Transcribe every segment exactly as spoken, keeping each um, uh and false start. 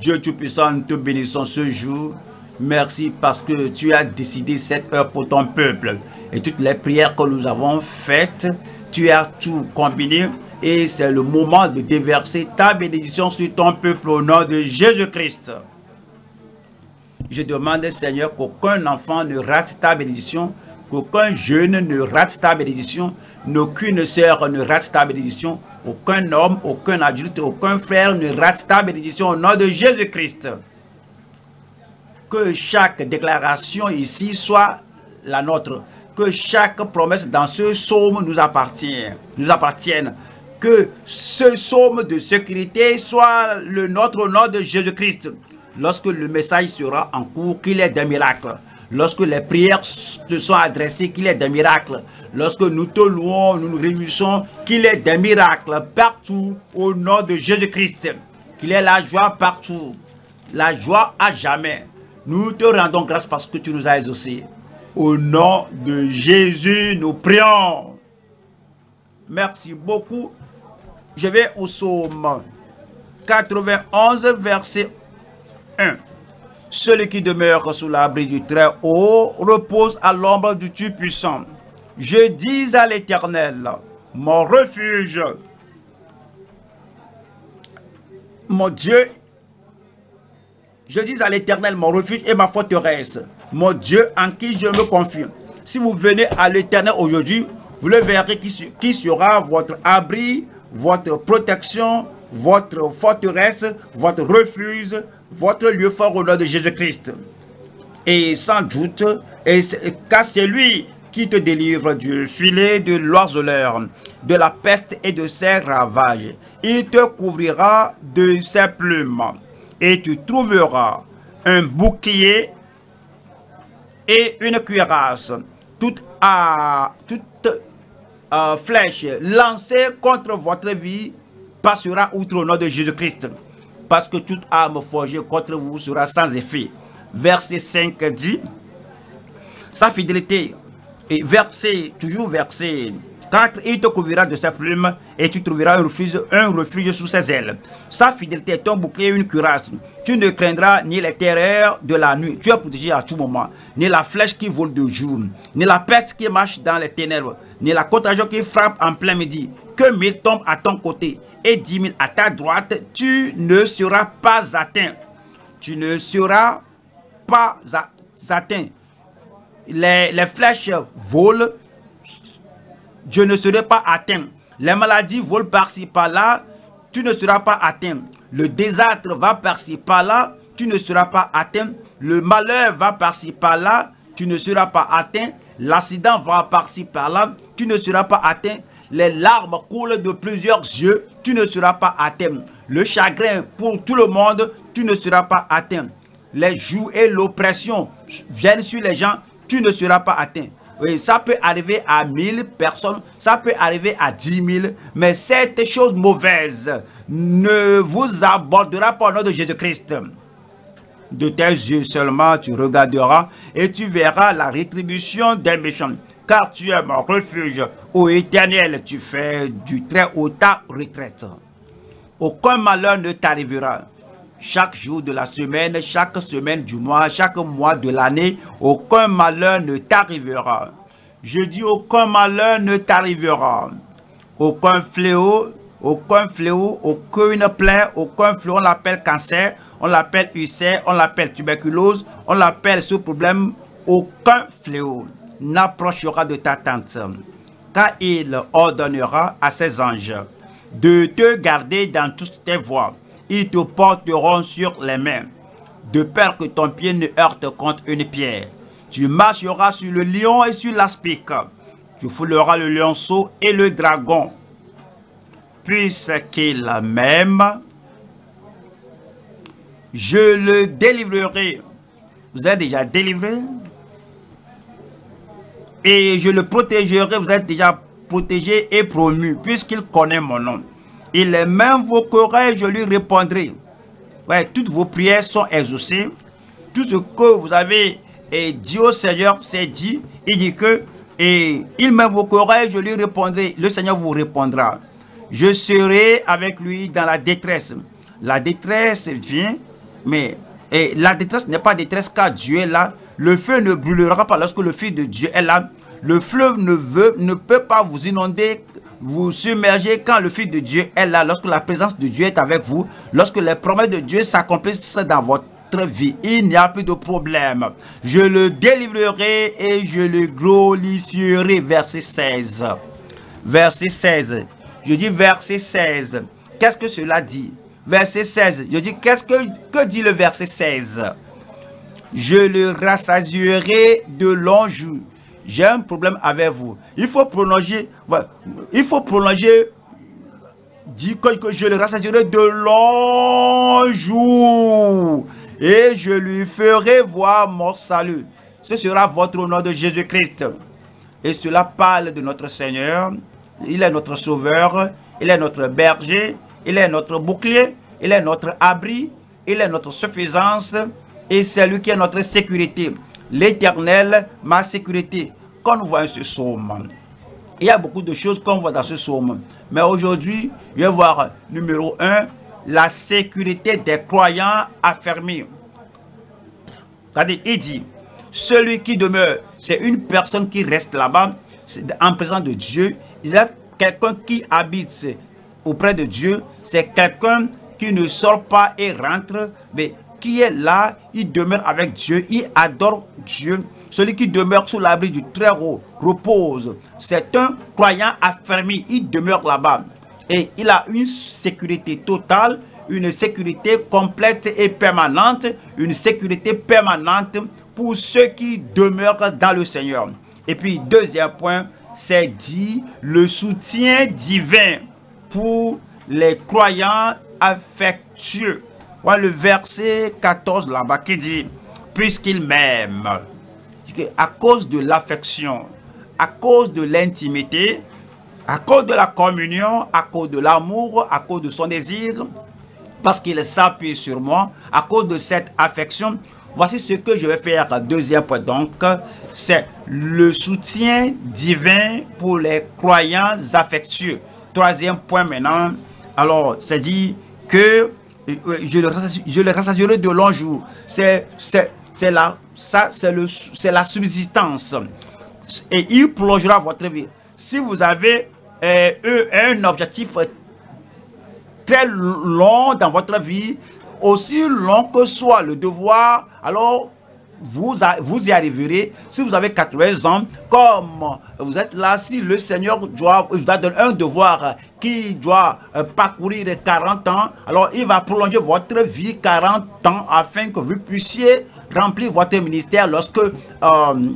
Dieu Tout-Puissant, nous te bénissons ce jour. Merci parce que tu as décidé cette heure pour ton peuple. Et toutes les prières que nous avons faites, tu as tout combiné. Et c'est le moment de déverser ta bénédiction sur ton peuple au nom de Jésus-Christ. Je demande, Seigneur, qu'aucun enfant ne rate ta bénédiction, qu'aucun jeune ne rate ta bénédiction, qu'aucune sœur ne rate ta bénédiction, aucun homme, aucun adulte, aucun frère ne rate ta bénédiction au nom de Jésus-Christ. Que chaque déclaration ici soit la nôtre, que chaque promesse dans ce psaume nous appartienne, nous appartienne. Que ce psaume de sécurité soit le nôtre au nom de Jésus-Christ. Lorsque le message sera en cours, qu'il est des miracles. Lorsque les prières te sont adressées, qu'il est des miracles. Lorsque nous te louons, nous nous réunissons, qu'il est des miracles partout au nom de Jésus-Christ. Qu'il est la joie partout, la joie à jamais. Nous te rendons grâce parce que tu nous as exaucés. Au nom de Jésus, nous prions. Merci beaucoup. Je vais au psaume quatre-vingt-onze, verset un. Celui qui demeure sous l'abri du Très-Haut repose à l'ombre du Tout-Puissant. Je dis à l'Éternel, mon refuge, mon Dieu. Je dis à l'Éternel, mon refuge et ma forteresse, mon Dieu en qui je me confie. Si vous venez à l'Éternel aujourd'hui, vous le verrez qui sera votre abri, votre protection, votre forteresse, votre refuge, votre lieu fort au nom de Jésus-Christ. Et sans doute, et car c'est lui qui te délivre du filet de l'oiseleur, de la peste et de ses ravages. Il te couvrira de ses plumes, et tu trouveras un bouclier et une cuirasse. Toute, à, toute à, flèche lancée contre votre vie passera outre au nom de Jésus-Christ, parce que toute arme forgée contre vous sera sans effet. Verset cinq dit, sa fidélité, et verset, toujours verset quatre, il te couvrira de sa plume et tu trouveras un refuge, un refuge sous ses ailes. Sa fidélité est un bouclier et une cuirasse. Tu ne craindras ni les terreurs de la nuit, tu es protégé à tout moment, ni la flèche qui vole de jour, ni la peste qui marche dans les ténèbres, ni la contagion qui frappe en plein midi. Que mille tombent à ton côté et dix mille à ta droite, tu ne seras pas atteint. Tu ne seras pas atteint. Les, les flèches volent. Je ne serai pas atteint. Les maladies volent par-ci, par-là. Tu ne seras pas atteint. Le désastre va par-ci, par-là. Tu ne seras pas atteint. Le malheur va par-ci, par-là. Tu ne seras pas atteint. L'accident va par-ci, par-là. Tu ne seras pas atteint. Les larmes coulent de plusieurs yeux. Tu ne seras pas atteint. Le chagrin pour tout le monde. Tu ne seras pas atteint. Les joues et l'oppression viennent sur les gens. Tu ne seras pas atteint. Oui, ça peut arriver à mille personnes, ça peut arriver à dix mille, mais cette chose mauvaise ne vous abordera pas au nom de Jésus-Christ. De tes yeux seulement tu regarderas et tu verras la rétribution des méchants, car tu es mon refuge. Ô Éternel, tu fais du Très-Haut ta retraite. Aucun malheur ne t'arrivera. Chaque jour de la semaine, chaque semaine du mois, chaque mois de l'année, aucun malheur ne t'arrivera. Je dis aucun malheur ne t'arrivera. Aucun fléau, aucun fléau, aucune plaie, aucun fléau. On l'appelle cancer, on l'appelle ulcère, on l'appelle tuberculose, on l'appelle ce problème. Aucun fléau n'approchera de ta tente, car il ordonnera à ses anges de te garder dans toutes tes voies. Ils te porteront sur les mains, de peur que ton pied ne heurte contre une pierre. Tu marcheras sur le lion et sur l'aspic. Tu fouleras le lionceau et le dragon, puisqu'il m'aime, je le délivrerai. Vous êtes déjà délivré. Et je le protégerai. Vous êtes déjà protégé et promu, puisqu'il connaît mon nom. Il m'invoquera et je lui répondrai. Ouais, toutes vos prières sont exaucées. Tout ce que vous avez et dit au Seigneur, c'est dit. Il dit que et il m'invoquera et je lui répondrai. Le Seigneur vous répondra. Je serai avec lui dans la détresse. la détresse vient, mais et la détresse n'est pas détresse car Dieu est là. Le feu ne brûlera pas lorsque le fils de Dieu est là. Le fleuve ne, veut, ne peut pas vous inonder, vous submerger quand le fils de Dieu est là. Lorsque la présence de Dieu est avec vous, lorsque les promesses de Dieu s'accomplissent dans votre vie, il n'y a plus de problème. Je le délivrerai et je le glorifierai. Verset seize. Verset seize. Je dis verset seize. Qu'est-ce que cela dit? Verset seize. Je dis qu'est-ce que, que dit le verset seize? Je le rassasierai de longs jours. J'ai un problème avec vous. Il faut prolonger. Il faut prolonger. Dit que je le rassasierai de longs jours. Et je lui ferai voir mon salut. Ce sera votre nom de Jésus-Christ. Et cela parle de notre Seigneur. Il est notre sauveur. Il est notre berger. Il est notre bouclier. Il est notre abri. Il est notre suffisance. Et c'est lui qui est notre sécurité. L'Éternel, ma sécurité. Quand nous voyons ce psaume, il y a beaucoup de choses qu'on voit dans ce psaume. Mais aujourd'hui, je vais voir numéro un, la sécurité des croyants affermie. Regardez, il dit, celui qui demeure, c'est une personne qui reste là-bas, en présence de Dieu. Il y a quelqu'un qui habite auprès de Dieu. C'est quelqu'un qui ne sort pas et rentre, mais qui est là, il demeure avec Dieu, il adore Dieu. Celui qui demeure sous l'abri du Très-Haut repose. C'est un croyant affermi, il demeure là-bas. Et il a une sécurité totale, une sécurité complète et permanente, une sécurité permanente pour ceux qui demeurent dans le Seigneur. Et puis, deuxième point, c'est dit le soutien divin pour les croyants affectueux. Voilà le verset quatorze là-bas qui dit « Puisqu'il m'aime », à cause de l'affection, à cause de l'intimité, à cause de la communion, à cause de l'amour, à cause de son désir, parce qu'il s'appuie sur moi, à cause de cette affection, voici ce que je vais faire. Deuxième point donc, c'est le soutien divin pour les croyants affectueux. Troisième point maintenant, alors c'est dit que Je le, je le rassasierai de longs jours. C'est la, la subsistance. Et il prolongera votre vie. Si vous avez euh, un objectif très long dans votre vie, aussi long que soit le devoir, alors vous, vous y arriverez. Si vous avez quatre-vingts ans, comme vous êtes là, si le Seigneur doit, doit donner un devoir qui doit parcourir quarante ans, alors il va prolonger votre vie quarante ans afin que vous puissiez remplir votre ministère. Lorsque euh,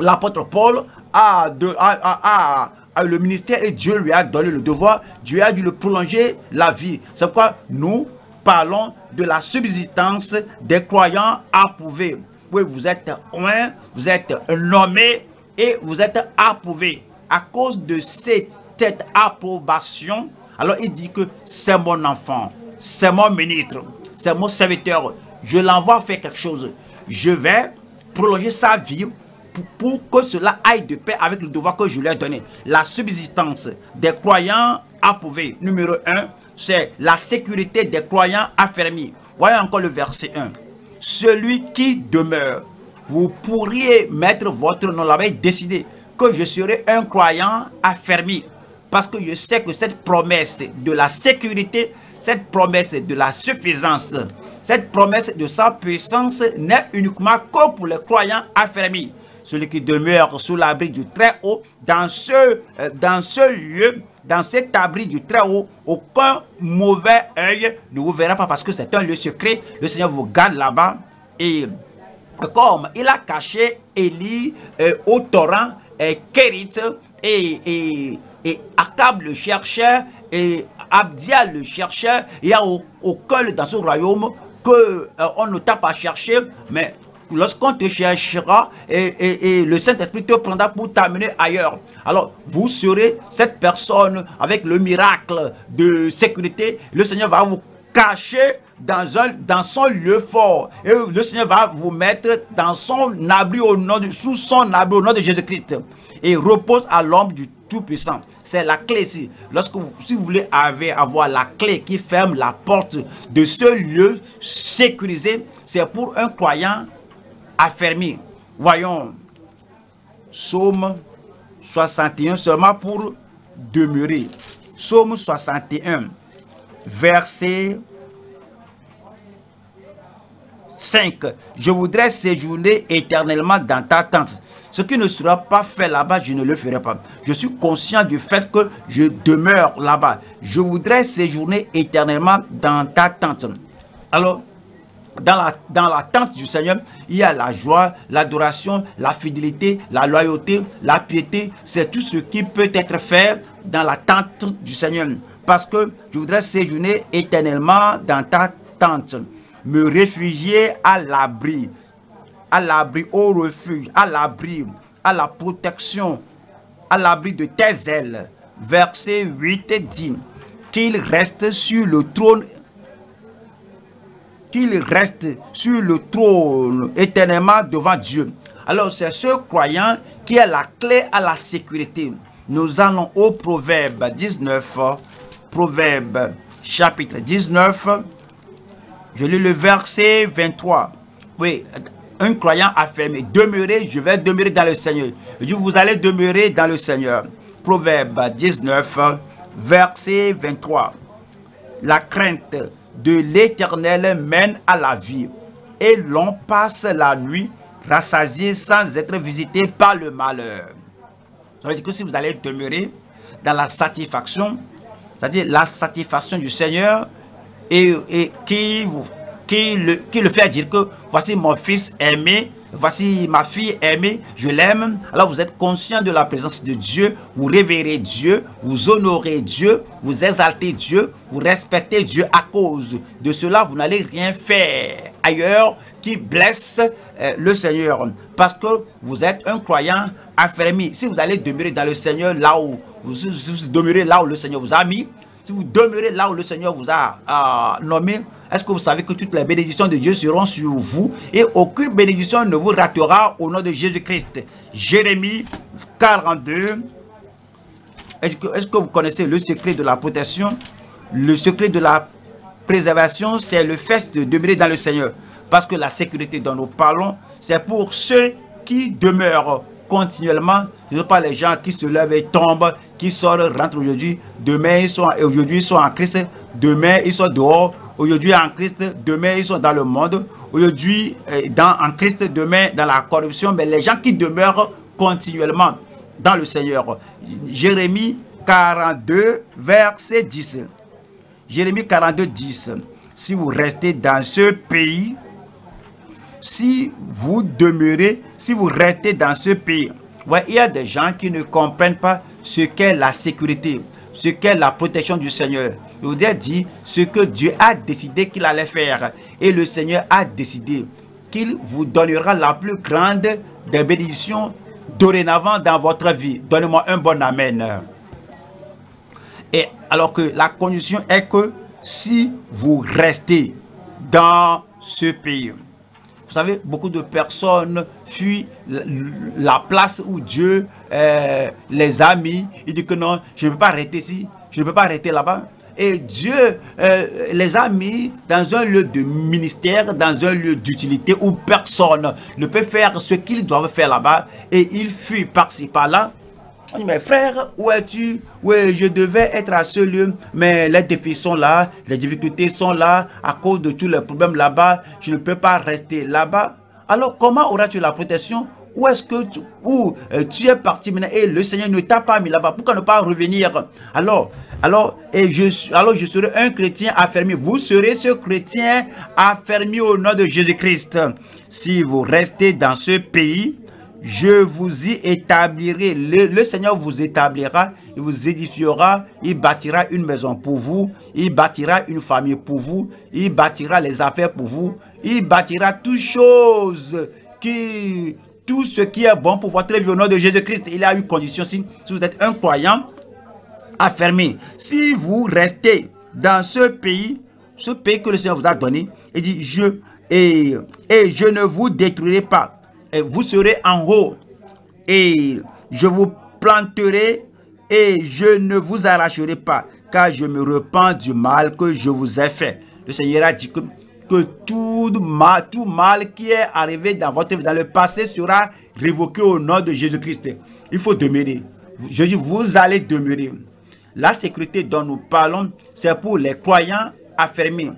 l'apôtre Paul a, de, a, a, a, a le ministère et Dieu lui a donné le devoir, Dieu a dû le prolonger la vie. C'est pourquoi nous parlons de la subsistance des croyants approuvés. Oui, vous êtes un, vous êtes nommé et vous êtes approuvé. À cause de cette approbation, alors il dit que c'est mon enfant, c'est mon ministre, c'est mon serviteur. Je l'envoie faire quelque chose. Je vais prolonger sa vie pour, pour que cela aille de pair avec le devoir que je lui ai donné. La subsistance des croyants approuvés. Numéro un, c'est la sécurité des croyants affermis. Voyons encore le verset un. Celui qui demeure, vous pourriez mettre votre nom là-bas et décider que je serai un croyant affermi. Parce que je sais que cette promesse de la sécurité, cette promesse de la suffisance, cette promesse de sa puissance n'est uniquement que pour les croyants affermis. Celui qui demeure sous l'abri du Très-Haut, dans ce, dans ce lieu, dans cet abri du Très-Haut, aucun mauvais œil ne vous verra pas parce que c'est un lieu secret. Le Seigneur vous garde là-bas. Et comme il a caché Élie euh, au torrent, et Kérit, et, et, et Akab le chercheur, et Abdias le chercheur, il n'y a aucun lieu dans ce royaume qu'on euh, ne t'a pas cherché, mais lorsqu'on te cherchera et, et, et le Saint-Esprit te prendra pour t'amener ailleurs. Alors, vous serez cette personne avec le miracle de sécurité. Le Seigneur va vous cacher dans, un, dans son lieu fort. Et le Seigneur va vous mettre dans son abri au nom de, sous son abri au nom de Jésus-Christ. Et repose à l'ombre du tout-puissant. C'est la clé ici. Lorsque vous, si vous voulez avoir la clé qui ferme la porte de ce lieu sécurisé, c'est pour un croyant affermi. Voyons, psaume soixante et un, seulement pour demeurer. Psaume soixante et un, verset cinq. Je voudrais séjourner éternellement dans ta tente. Ce qui ne sera pas fait là-bas, je ne le ferai pas. Je suis conscient du fait que je demeure là-bas. Je voudrais séjourner éternellement dans ta tente. Alors, dans la, dans la tente du Seigneur, il y a la joie, l'adoration, la fidélité, la loyauté, la piété. C'est tout ce qui peut être fait dans la tente du Seigneur. Parce que je voudrais séjourner éternellement dans ta tente. Me réfugier à l'abri. À l'abri, au refuge, à l'abri, à la protection, à l'abri de tes ailes. Verset huit et dix. Qu'il reste sur le trône, qu'il reste sur le trône éternellement devant Dieu. Alors, c'est ce croyant qui est la clé à la sécurité. Nous allons au Proverbe dix-neuf, Proverbe chapitre dix-neuf, je lis le verset vingt-trois. Oui, un croyant affirmé, demeurez, je vais demeurer dans le Seigneur. Je dis, vous allez demeurer dans le Seigneur. Proverbe dix-neuf, verset vingt-trois. La crainte de l'Éternel mène à la vie, et l'on passe la nuit rassasié sans être visité par le malheur. Ça veut dire que si vous allez demeurer dans la satisfaction, c'est-à-dire la satisfaction du Seigneur, et, et qui vous... Qui le, qui le fait dire que voici mon fils aimé, voici ma fille aimée, je l'aime. Alors vous êtes conscient de la présence de Dieu, vous révérez Dieu, vous honorez Dieu, vous exaltez Dieu, vous respectez Dieu. À cause de cela, vous n'allez rien faire ailleurs qui blesse euh, le Seigneur, parce que vous êtes un croyant affermi. Si vous allez demeurer dans le Seigneur là où, vous, si vous demeurez là où le Seigneur vous a mis, si vous demeurez là où le Seigneur vous a euh, nommé, est-ce que vous savez que toutes les bénédictions de Dieu seront sur vous et aucune bénédiction ne vous ratera au nom de Jésus-Christ? Jérémie quarante-deux. Est-ce que, est-ce que vous connaissez le secret de la protection? Le secret de la préservation, c'est le fait de demeurer dans le Seigneur. Parce que la sécurité dont nous parlons, c'est pour ceux qui demeurent continuellement. Ce ne sont pas les gens qui se lèvent et tombent, qui sortent, rentrent aujourd'hui. Demain, ils sont, aujourd'hui, ils sont en Christ. Demain, ils sont dehors. Aujourd'hui en Christ, demain ils sont dans le monde. Aujourd'hui en Christ, demain dans la corruption. Mais les gens qui demeurent continuellement dans le Seigneur. Jérémie quarante-deux, verset dix. Jérémie quarante-deux, dix. Si vous restez dans ce pays, si vous demeurez, si vous restez dans ce pays. Ouais, il y a des gens qui ne comprennent pas ce qu'est la sécurité, ce qu'est la protection du Seigneur. Je vous ai dit ce que Dieu a décidé qu'il allait faire. Et le Seigneur a décidé qu'il vous donnera la plus grande des bénédictions dorénavant dans votre vie. Donnez-moi un bon amen. Et alors que la condition est que si vous restez dans ce pays. Vous savez, beaucoup de personnes fuient la place où Dieu euh, les a mis. Ils disent que non, je ne peux pas arrêter ici, je ne peux pas arrêter là-bas. Et Dieu euh, les a mis dans un lieu de ministère, dans un lieu d'utilité où personne ne peut faire ce qu'ils doivent faire là-bas. Et ils fuient par-ci, par-là. On dit, mais frère, où es-tu? Oui, je devais être à ce lieu, mais les défis sont là, les difficultés sont là, à cause de tous les problèmes là-bas, je ne peux pas rester là-bas. Alors, comment auras-tu la protection? Où est-ce que tu, où, euh, tu es parti maintenant et le Seigneur ne t'a pas mis là-bas? Pourquoi ne pas revenir? Alors, alors, et je, alors, je serai un chrétien affermi. Vous serez ce chrétien affermi au nom de Jésus-Christ. Si vous restez dans ce pays, je vous y établirai. Le, le Seigneur vous établira, il vous édifiera, il bâtira une maison pour vous, il bâtira une famille pour vous, il bâtira les affaires pour vous, il bâtira toutes choses qui, tout ce qui est bon pour votre vie au nom de Jésus-Christ. Il y a une condition si, si vous êtes un croyant affermé. Si vous restez dans ce pays, ce pays que le Seigneur vous a donné, il dit je et, et je ne vous détruirai pas. Et vous serez en haut et je vous planterai et je ne vous arracherai pas, car je me repens du mal que je vous ai fait. Le Seigneur a dit que, que tout, mal, tout mal qui est arrivé dans votre dans le passé sera révoqué au nom de Jésus-Christ. Il faut demeurer. Je dis, vous allez demeurer. La sécurité dont nous parlons, c'est pour les croyants affermis.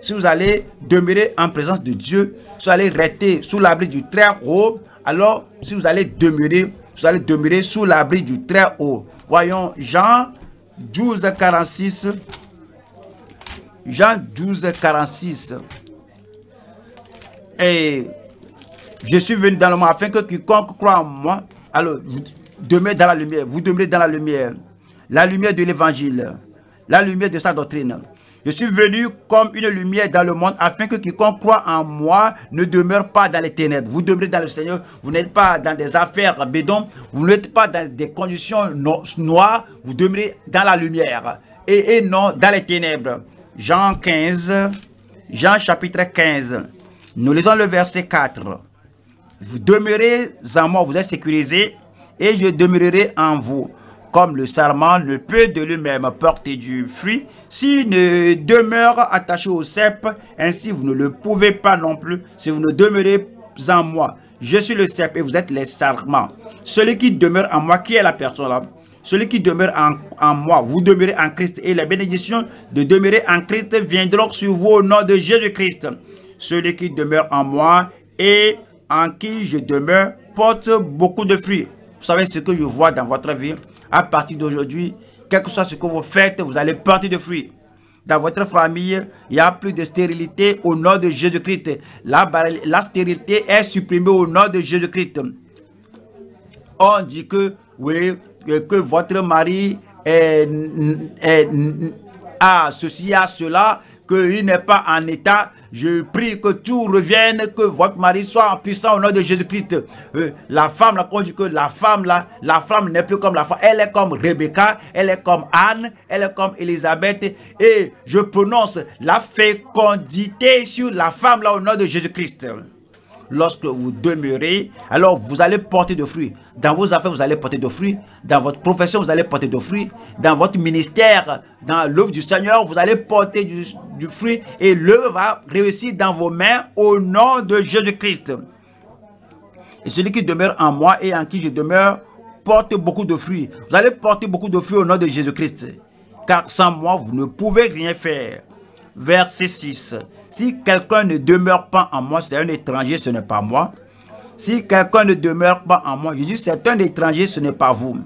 Si vous allez demeurer en présence de Dieu, si vous allez rester sous l'abri du Très-Haut, alors si vous allez demeurer, vous allez demeurer sous l'abri du Très-Haut. Voyons Jean douze, quarante-six. Jean douze, quarante-six. Et je suis venu dans le monde afin que quiconque croit en moi, alors vous demeurez dans la lumière. Vous demeurez dans la lumière. La lumière de l'évangile. La lumière de sa doctrine. Je suis venu comme une lumière dans le monde afin que quiconque croit en moi ne demeure pas dans les ténèbres. Vous demeurez dans le Seigneur, vous n'êtes pas dans des affaires bédons, vous n'êtes pas dans des conditions no noires, vous demeurez dans la lumière et, et non dans les ténèbres. Jean quinze, Jean chapitre quinze, nous lisons le verset quatre. Vous demeurez en moi, vous êtes sécurisés et je demeurerai en vous. Comme le sarment ne peut de lui-même porter du fruit, s'il ne demeure attaché au cep, ainsi vous ne le pouvez pas non plus, si vous ne demeurez en moi. Je suis le cep et vous êtes les sarments. Celui qui demeure en moi, qui est la personne là? Celui qui demeure en, en moi, vous demeurez en Christ. Et les bénédictions de demeurer en Christ viendront sur vous au nom de Jésus-Christ. Celui qui demeure en moi et en qui je demeure porte beaucoup de fruits. Vous savez ce que je vois dans votre vie? À partir d'aujourd'hui, quel que soit ce que vous faites, vous allez porter de fruits. Dans votre famille, il n'y a plus de stérilité au nom de Jésus-Christ. La, la stérilité est supprimée au nom de Jésus-Christ. On dit que, oui, que votre mari est, est, a ceci, a cela, qu'il n'est pas en état. Je prie que tout revienne, que votre mari soit puissant au nom de Jésus-Christ. Euh, la femme, là, on dit que la femme, là, la femme n'est plus comme la femme. Elle est comme Rebecca, elle est comme Anne, elle est comme Élisabeth. Et je prononce la fécondité sur la femme, là, au nom de Jésus-Christ. Lorsque vous demeurez, alors vous allez porter de fruits. Dans vos affaires, vous allez porter de fruits. Dans votre profession, vous allez porter de fruits. Dans votre ministère, dans l'œuvre du Seigneur, vous allez porter du, du fruit. Et l'œuvre va réussir dans vos mains au nom de Jésus-Christ. Et celui qui demeure en moi et en qui je demeure, porte beaucoup de fruits. Vous allez porter beaucoup de fruits au nom de Jésus-Christ. Car sans moi, vous ne pouvez rien faire. Verset six. Si quelqu'un ne demeure pas en moi, c'est un étranger, ce n'est pas moi. Si quelqu'un ne demeure pas en moi, Jésus, c'est un étranger, ce n'est pas vous.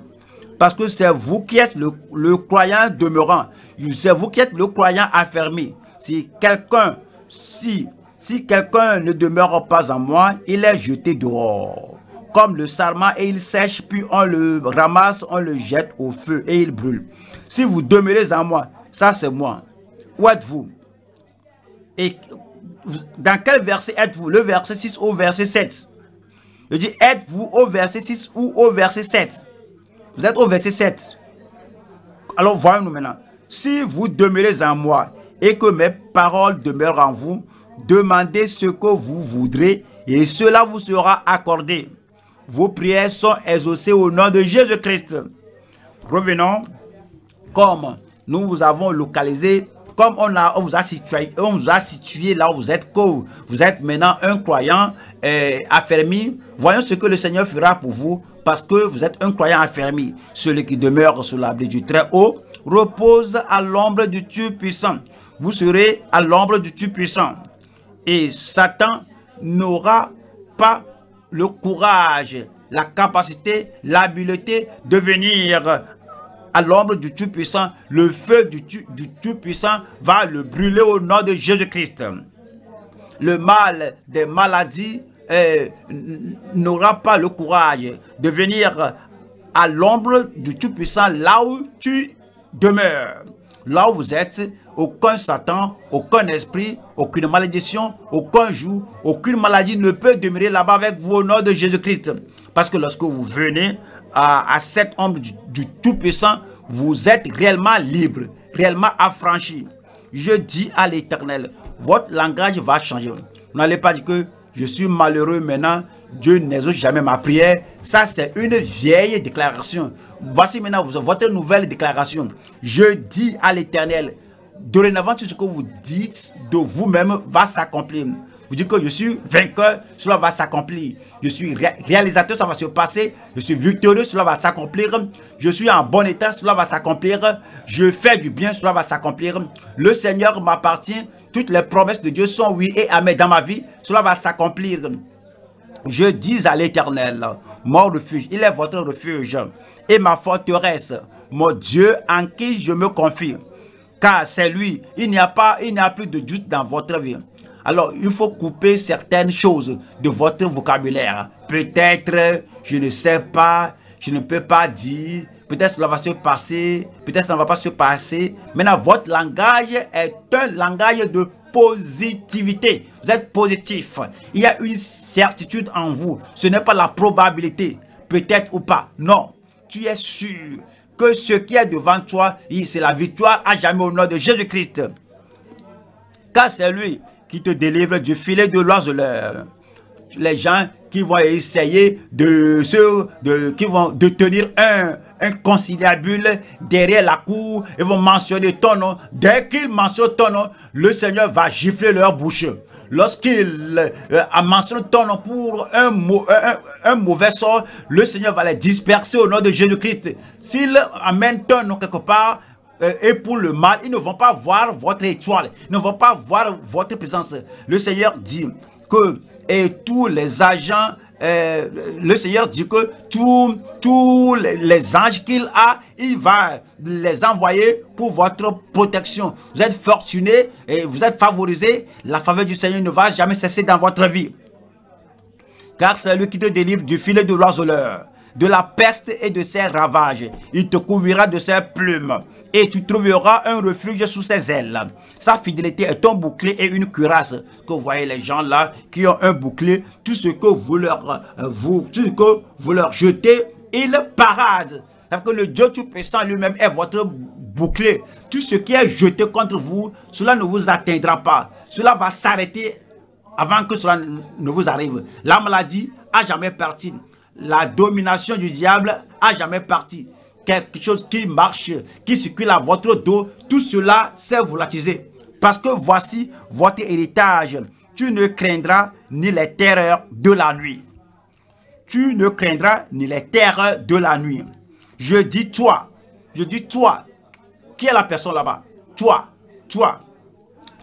Parce que c'est vous qui êtes le, le croyant demeurant. C'est vous qui êtes le croyant affermi. Si quelqu'un si, si quelqu'un ne demeure pas en moi, il est jeté dehors. Comme le sarment, et il sèche, puis on le ramasse, on le jette au feu et il brûle. Si vous demeurez en moi, ça c'est moi. Où êtes-vous? Et dans quel verset êtes-vous? Le verset six au verset sept. Je dis, êtes-vous au verset six ou au verset sept? Vous êtes au verset sept. Alors voyons-nous maintenant. Si vous demeurez en moi et que mes paroles demeurent en vous, demandez ce que vous voudrez et cela vous sera accordé. Vos prières sont exaucées au nom de Jésus-Christ. Revenons comme nous vous avons localisé. Comme on, a, on, vous a situé, on vous a situé là où vous êtes, vous êtes maintenant un croyant euh, affermi. Voyons ce que le Seigneur fera pour vous parce que vous êtes un croyant affermi. Celui qui demeure sous l'abri du Très-Haut repose à l'ombre du Tout-Puissant. Vous serez à l'ombre du Tout-Puissant. Et Satan n'aura pas le courage, la capacité, l'habileté de venir à l'ombre du Tout-Puissant, le feu du Tout-Puissant va le brûler au nom de Jésus-Christ. Le mal des maladies euh, n'aura pas le courage de venir à l'ombre du Tout-Puissant là où tu demeures. Là où vous êtes, aucun Satan, aucun esprit, aucune malédiction, aucun joug, aucune maladie ne peut demeurer là-bas avec vous au nom de Jésus-Christ. Parce que lorsque vous venez à, à cette ombre du, du Tout-Puissant, vous êtes réellement libre, réellement affranchi. Je dis à l'Éternel, votre langage va changer. Vous n'allez pas dire que je suis malheureux maintenant, Dieu n'exauce jamais ma prière. Ça, c'est une vieille déclaration. Voici maintenant votre nouvelle déclaration. Je dis à l'Éternel, dorénavant, tout ce que vous dites de vous-même va s'accomplir. Vous dites que je suis vainqueur, cela va s'accomplir. Je suis ré réalisateur, ça va se passer. Je suis victorieux, cela va s'accomplir. Je suis en bon état, cela va s'accomplir. Je fais du bien, cela va s'accomplir. Le Seigneur m'appartient. Toutes les promesses de Dieu sont oui et amen dans ma vie. Cela va s'accomplir. Je dis à l'Éternel, mon refuge, il est votre refuge et ma forteresse, mon Dieu en qui je me confie. Car c'est lui, il n'y a pas, il n'y a plus de doute dans votre vie. Alors, il faut couper certaines choses de votre vocabulaire. Peut-être, je ne sais pas, je ne peux pas dire, peut-être cela va se passer, peut-être ça ne va pas se passer. Maintenant, votre langage est un langage de positivité. Vous êtes positif. Il y a une certitude en vous. Ce n'est pas la probabilité, peut-être ou pas. Non, tu es sûr que ce qui est devant toi, c'est la victoire à jamais au nom de Jésus-Christ. Car c'est lui qui te délivre du filet de l'oiseleur. Les gens qui vont essayer de, se, de, qui vont de tenir un, un conciliabule derrière la cour, ils vont mentionner ton nom. Dès qu'ils mentionnent ton nom, le Seigneur va gifler leur bouche. Lorsqu'ils euh, mentionnent ton nom pour un, un, un mauvais sort, le Seigneur va les disperser au nom de Jésus-Christ. S'ils amènent ton nom quelque part, et pour le mal, ils ne vont pas voir votre étoile, ils ne vont pas voir votre présence. Le Seigneur dit que et tous les agents, euh, le Seigneur dit que tous tous les, les anges qu'il a, il va les envoyer pour votre protection. Vous êtes fortunés et vous êtes favorisés. La faveur du Seigneur ne va jamais cesser dans votre vie. Car c'est lui qui te délivre du filet de l'oiseleur, de la peste et de ses ravages. Il te couvrira de ses plumes et tu trouveras un refuge sous ses ailes. Sa fidélité est un bouclier et une cuirasse. Que vous voyez les gens là qui ont un bouclier, tout ce que vous leur, vous, tout ce que vous leur jetez, ils paradent. Parce que le Dieu Tout-Puissant lui-même est votre bouclier. Tout ce qui est jeté contre vous, cela ne vous atteindra pas. Cela va s'arrêter avant que cela ne vous arrive. La maladie a jamais parti. La domination du diable a jamais parti. Quelque chose qui marche, qui circule à votre dos, tout cela s'est volatilisé. Parce que voici votre héritage. Tu ne craindras ni les terreurs de la nuit. Tu ne craindras ni les terreurs de la nuit. Je dis toi, je dis toi, qui est la personne là-bas? Toi, toi,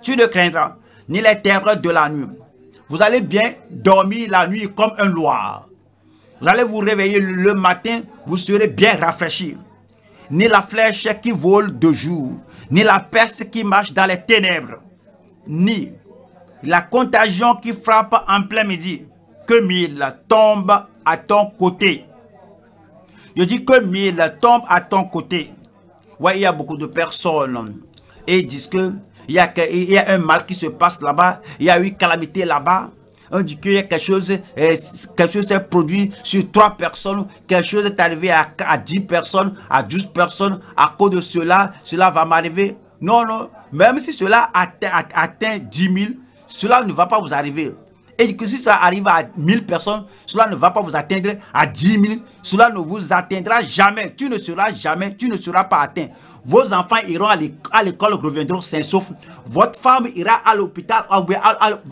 tu ne craindras ni les terreurs de la nuit. Vous allez bien dormir la nuit comme un loir. Vous allez vous réveiller le matin, vous serez bien rafraîchi. Ni la flèche qui vole de jour, ni la peste qui marche dans les ténèbres, ni la contagion qui frappe en plein midi, que mille tombent à ton côté. Je dis que mille tombent à ton côté. Ouais, il y a beaucoup de personnes et ils disent qu'il y, y a un mal qui se passe là-bas, il y a une calamité là-bas. On dit qu'il y a quelque chose, quelque chose s'est produit sur trois personnes, quelque chose est arrivé à, à dix personnes, à douze personnes, à cause de cela, cela va m'arriver. Non, non, même si cela atteint, atteint dix mille, cela ne va pas vous arriver. Et que si cela arrive à mille personnes, cela ne va pas vous atteindre à dix mille, cela ne vous atteindra jamais, tu ne seras jamais, tu ne seras pas atteint. Vos enfants iront à l'école, reviendront sains saufs. Votre femme ira à l'hôpital,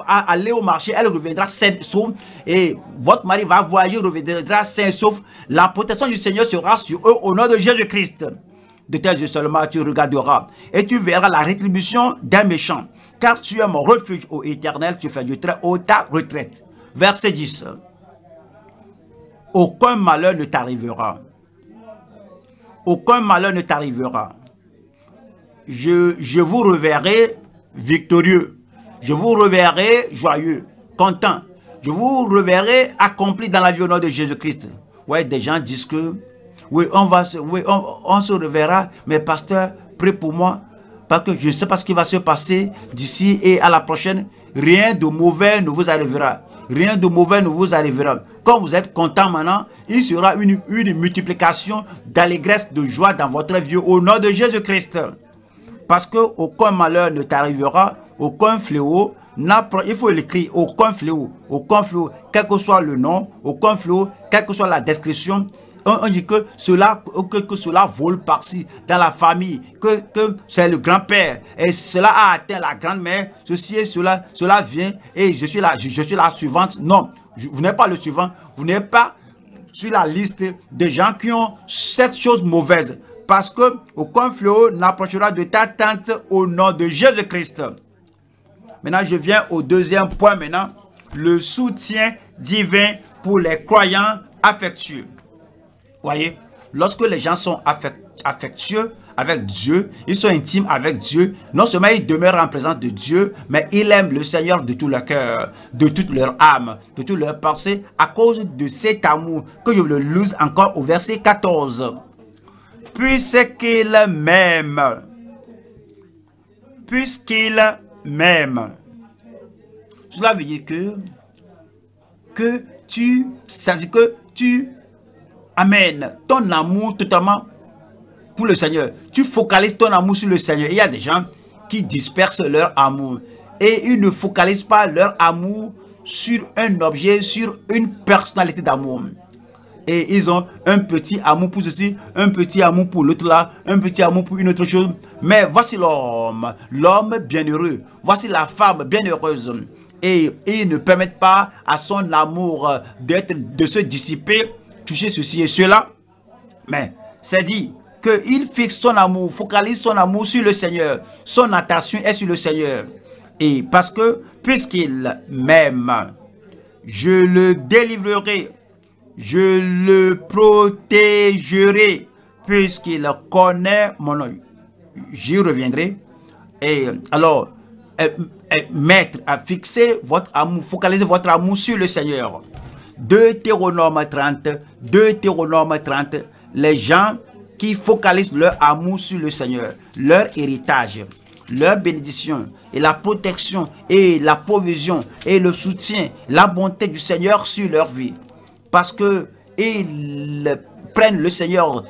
aller au marché, elle reviendra sains saufs. Et votre mari va voyager, reviendra sains saufs. La protection du Seigneur sera sur eux au nom de Jésus-Christ. De tes yeux seulement tu regarderas et tu verras la rétribution d'un méchant. Car tu es mon refuge, ô Éternel, tu fais du très haut ta retraite. Verset dix. Aucun malheur ne t'arrivera. Aucun malheur ne t'arrivera. Je, je vous reverrai victorieux. Je vous reverrai joyeux, content. Je vous reverrai accompli dans la vie au nom de Jésus-Christ. Ouais, des gens disent que, oui, on va se, oui, on, on se reverra, mais pasteur, prie pour moi, parce que je ne sais pas ce qui va se passer d'ici et à la prochaine. Rien de mauvais ne vous arrivera. Rien de mauvais ne vous arrivera. Quand vous êtes content maintenant, il sera une, une multiplication d'allégresse, de joie dans votre vie au nom de Jésus-Christ. Parce que aucun malheur ne t'arrivera, aucun fléau, il faut l'écrire au conflit, au conflit, quel que soit le nom, au conflit, quelle que soit la description. On, on dit que cela, que, que cela vole par-ci dans la famille, que, que c'est le grand-père et cela a atteint la grand-mère, ceci et cela, cela vient et je suis la, je, je suis la suivante. Non, je, vous n'êtes pas le suivant, vous n'êtes pas sur la liste des gens qui ont cette chose mauvaise. Parce que aucun fléau n'approchera de ta tente au nom de Jésus-Christ. Maintenant, je viens au deuxième point maintenant. Le soutien divin pour les croyants affectueux. Voyez, lorsque les gens sont affectueux avec Dieu, ils sont intimes avec Dieu. Non seulement ils demeurent en présence de Dieu, mais ils aiment le Seigneur de tout leur cœur, de toute leur âme, de toute leur pensée, à cause de cet amour que je le lise encore au verset quatorze. Puisqu'il m'aime, puisqu'il m'aime, cela veut dire que, que tu, ça veut dire que tu amènes ton amour totalement pour le Seigneur. Tu focalises ton amour sur le Seigneur. Il y a des gens qui dispersent leur amour et ils ne focalisent pas leur amour sur un objet, sur une personnalité d'amour. Et ils ont un petit amour pour ceci, un petit amour pour l'autre là, un petit amour pour une autre chose. Mais voici l'homme, l'homme bienheureux. Voici la femme bienheureuse. Et ils ne permettent pas à son amour d'être, de se dissiper, toucher ceci et cela. Mais c'est dit qu'il fixe son amour, focalise son amour sur le Seigneur. Son attention est sur le Seigneur. Et parce que, puisqu'il m'aime, je le délivrerai. Je le protégerai puisqu'il connaît mon nom. J'y reviendrai. Et alors, maître, à fixer votre amour, focaliser votre amour sur le Seigneur. Deutéronome trente, Deutéronome trente, les gens qui focalisent leur amour sur le Seigneur, leur héritage, leur bénédiction et la protection et la provision et le soutien, la bonté du Seigneur sur leur vie. Parce qu'ils prennent le Seigneur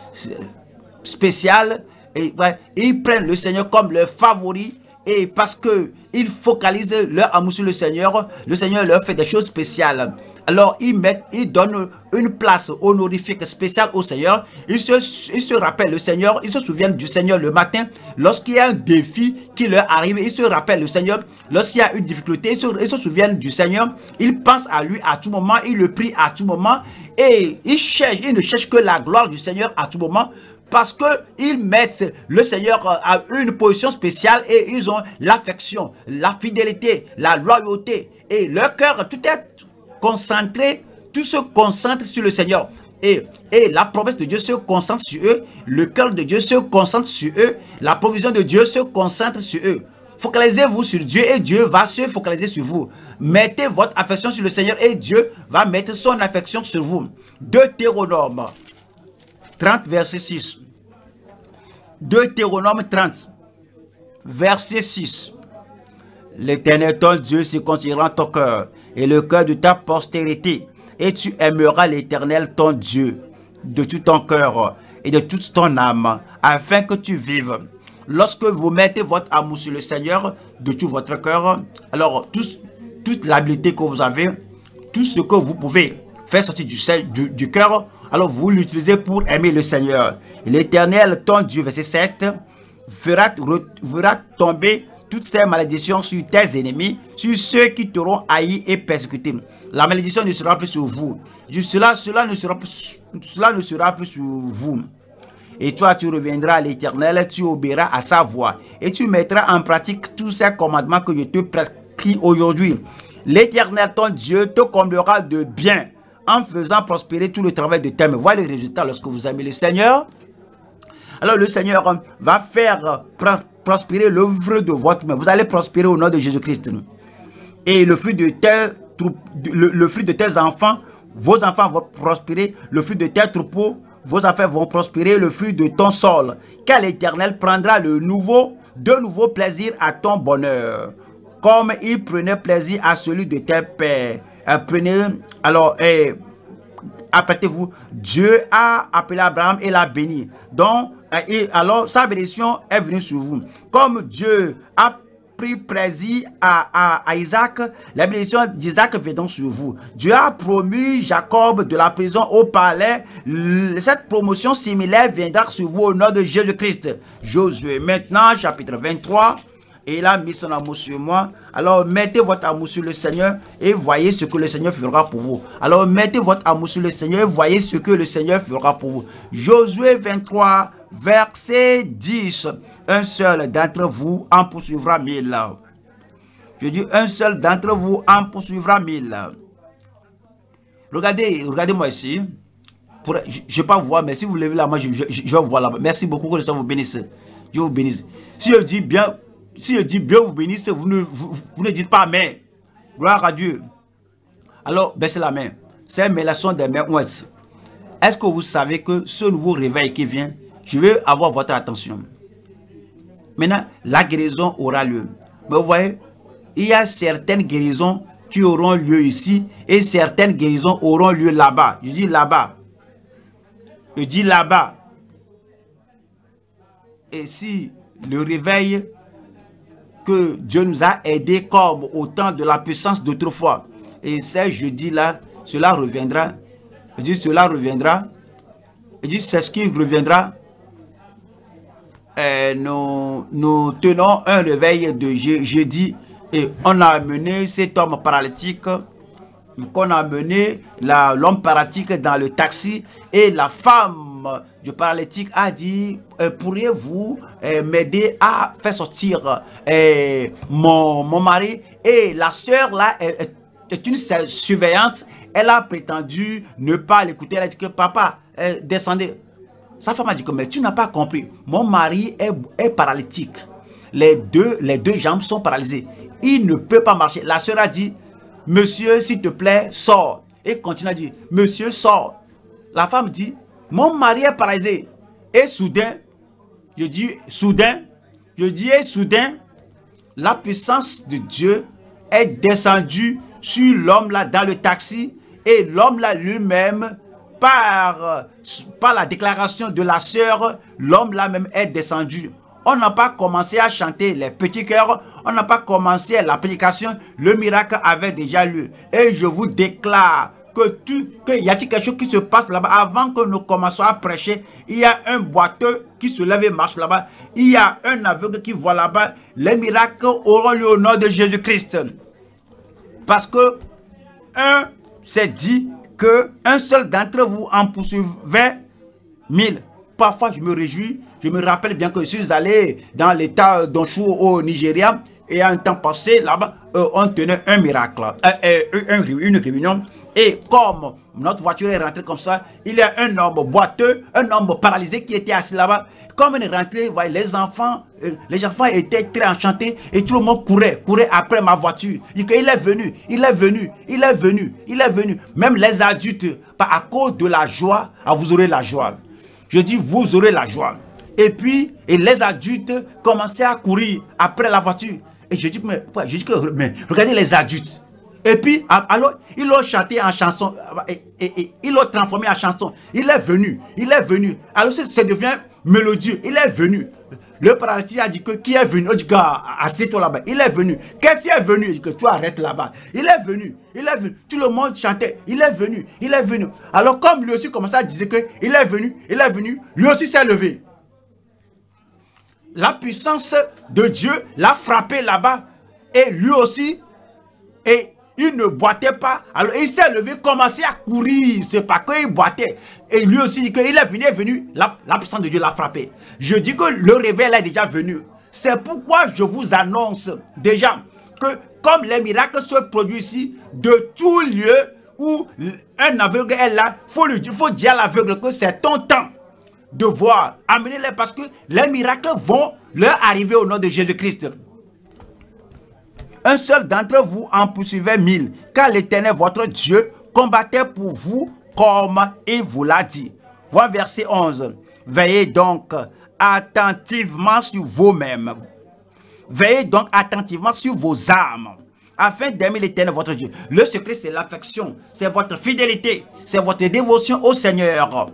spécial, et, ouais, ils prennent le Seigneur comme leur favori, et parce qu'ils focalisent leur amour sur le Seigneur, le Seigneur leur fait des choses spéciales. Alors ils, mettent, ils donnent une place honorifique spéciale au Seigneur, ils se, ils se rappellent le Seigneur, ils se souviennent du Seigneur le matin, lorsqu'il y a un défi qui leur arrive, ils se rappellent le Seigneur, lorsqu'il y a une difficulté, ils se, ils se souviennent du Seigneur, ils pensent à lui à tout moment, ils le prient à tout moment, et ils cherchent, ils ne cherchent que la gloire du Seigneur à tout moment, parce qu'ils mettent le Seigneur à une position spéciale et ils ont l'affection, la fidélité, la loyauté. Et leur cœur, tout est concentré, tout se concentre sur le Seigneur. Et, et la promesse de Dieu se concentre sur eux, le cœur de Dieu se concentre sur eux, la provision de Dieu se concentre sur eux. Focalisez-vous sur Dieu et Dieu va se focaliser sur vous. Mettez votre affection sur le Seigneur et Dieu va mettre son affection sur vous. Deutéronome trente, verset six. Deutéronome trente, verset six. L'Éternel ton Dieu circoncira ton cœur et le cœur de ta postérité, et tu aimeras l'Éternel ton Dieu de tout ton cœur et de toute ton âme, afin que tu vives. Lorsque vous mettez votre amour sur le Seigneur de tout votre cœur, alors tout, toute l'habileté que vous avez, tout ce que vous pouvez faire sortir du, du, du cœur, alors vous l'utilisez pour aimer le Seigneur. L'Éternel, ton Dieu, verset sept, fera, fera tomber toutes ces malédictions sur tes ennemis, sur ceux qui t'auront haï et persécuté. La malédiction ne sera plus sur vous. Cela, cela, ne sera plus, cela ne sera plus sur vous. Et toi, tu reviendras à l'Éternel, tu obéiras à sa voix. Et tu mettras en pratique tous ces commandements que je te prescris aujourd'hui. L'Éternel, ton Dieu, te comblera de bien, en faisant prospérer tout le travail de tes mains. Voilà le résultat lorsque vous aimez le Seigneur. Alors le Seigneur va faire prospérer l'œuvre de votre main. Vous allez prospérer au nom de Jésus-Christ. Et le fruit de tes, le, le fruit de tes enfants, vos enfants vont prospérer. Le fruit de tes troupeaux, vos affaires vont prospérer. Le fruit de ton sol, car l'Éternel prendra le nouveau, de nouveau plaisir à ton bonheur, comme il prenait plaisir à celui de tes pères. Prenez, alors, eh, apprêtez-vous, Dieu a appelé Abraham et l'a béni. Donc, eh, alors, sa bénédiction est venue sur vous. Comme Dieu a pris plaisir à, à, à Isaac, l'ébullition d'Isaac venant sur vous. Dieu a promu Jacob de la prison au palais. Cette promotion similaire viendra sur vous au nom de Jésus-Christ. Josué, maintenant, chapitre vingt-trois. Et il a mis son amour sur moi. Alors mettez votre amour sur le Seigneur et voyez ce que le Seigneur fera pour vous. Alors mettez votre amour sur le Seigneur et voyez ce que le Seigneur fera pour vous. Josué vingt-trois, verset dix. Un seul d'entre vous en poursuivra mille. Je dis un seul d'entre vous en poursuivra mille. Regardez, regardez-moi ici. Pour, je ne vais pas voir, mais si vous levez la main, je, je, je vais voir là-bas. Merci beaucoup, que le Seigneur vous bénisse. Dieu vous bénisse. Si je dis bien... Si je dis bien vous bénisse, vous ne, vous, vous ne dites pas amen. Gloire à Dieu. Alors, baissez la main. Ces mains-là sont des mains ouest. Est-ce que vous savez que ce nouveau réveil qui vient, je veux avoir votre attention. Maintenant, la guérison aura lieu. Mais vous voyez, il y a certaines guérisons qui auront lieu ici et certaines guérisons auront lieu là-bas. Je dis là-bas. Je dis là-bas. Et si le réveil... que Dieu nous a aidés comme au temps de la puissance d'autrefois. Et c'est jeudi-là, cela reviendra. Je dis, cela reviendra. Je dis, c'est ce qui reviendra. Et nous, nous tenons un réveil de je, jeudi. Et on a amené cet homme paralytique. Qu'on a amené l'homme paralytique dans le taxi. Et la femme du paralytique a dit... Euh, pourriez-vous euh, m'aider à faire sortir euh, mon, mon mari? Et la sœur là est, est une surveillante. Elle a prétendu ne pas l'écouter. Elle a dit que papa, euh, descendez. Sa femme a dit que mais tu n'as pas compris. Mon mari est, est paralytique. Les deux, les deux jambes sont paralysées. Il ne peut pas marcher. La sœur a dit, monsieur, s'il te plaît, sors. Et continue à dire, monsieur, sors. La femme dit, mon mari est paralysé. Et soudain, Je dis soudain, je dis et soudain, la puissance de Dieu est descendue sur l'homme là dans le taxi et l'homme là lui-même, par, par la déclaration de la sœur, l'homme là même est descendu. On n'a pas commencé à chanter les petits cœurs, on n'a pas commencé à l'application, le miracle avait déjà lieu. Et je vous déclare, que tu, que y a-t-il quelque chose qui se passe là-bas? Avant que nous commençons à prêcher, il y a un boiteux qui se lève et marche là-bas. Il y a un aveugle qui voit là-bas. Les miracles auront lieu au nom de Jésus-Christ. Parce que, un s'est dit que un seul d'entre vous en poursuivait mille. Parfois, je me réjouis. Je me rappelle bien que je suis allé dans l'état d'Onshu au Nigeria. Et en temps passé, là-bas, euh, on tenait un miracle, euh, euh, un, une réunion. Et comme notre voiture est rentrée comme ça, il y a un homme boiteux, un homme paralysé qui était assis là-bas. Comme il est rentré, les enfants, les enfants étaient très enchantés et tout le monde courait, courait après ma voiture. Il est venu, il est venu, il est venu, il est venu. Même les adultes, à cause de la joie, vous aurez la joie. Je dis, vous aurez la joie. Et puis, et les adultes commençaient à courir après la voiture. Et je dis, mais, je dis que, mais regardez les adultes. Et puis, alors, ils l'ont chanté en chanson, et, et, et, ils l'ont transformé en chanson. Il est venu, il est venu. Alors, ça devient mélodieux. Il est venu. Le paralytique a dit que qui est venu? Il dit, gars, assieds-toi là-bas. Il est venu. Qu'est-ce qui est venu? Il dit que tu arrêtes là-bas. Il est venu, il est venu. Tout le monde chantait. Il est venu, il est venu. Alors, comme lui aussi commençait à dire que il est venu, il est venu, lui aussi s'est levé. La puissance de Dieu l'a frappé là-bas. Et lui aussi, et il ne boitait pas. Alors il s'est levé, commençait à courir. C'est pas qu'il boitait. Et lui aussi dit qu'il est venu, est venu. La, la puissance de Dieu l'a frappé. Je dis que le réveil est déjà venu. C'est pourquoi je vous annonce déjà que comme les miracles se produisent ici, de tout lieu où un aveugle est là, il faut, faut dire à l'aveugle que c'est ton temps de voir. Amenez-les parce que les miracles vont leur arriver au nom de Jésus-Christ. Un seul d'entre vous en poursuivait mille, car l'Éternel, votre Dieu, combattait pour vous comme il vous l'a dit. Voir verset onze. Veillez donc attentivement sur vous-même. Veillez donc attentivement sur vos âmes, afin d'aimer l'Éternel, votre Dieu. Le secret, c'est l'affection, c'est votre fidélité, c'est votre dévotion au Seigneur.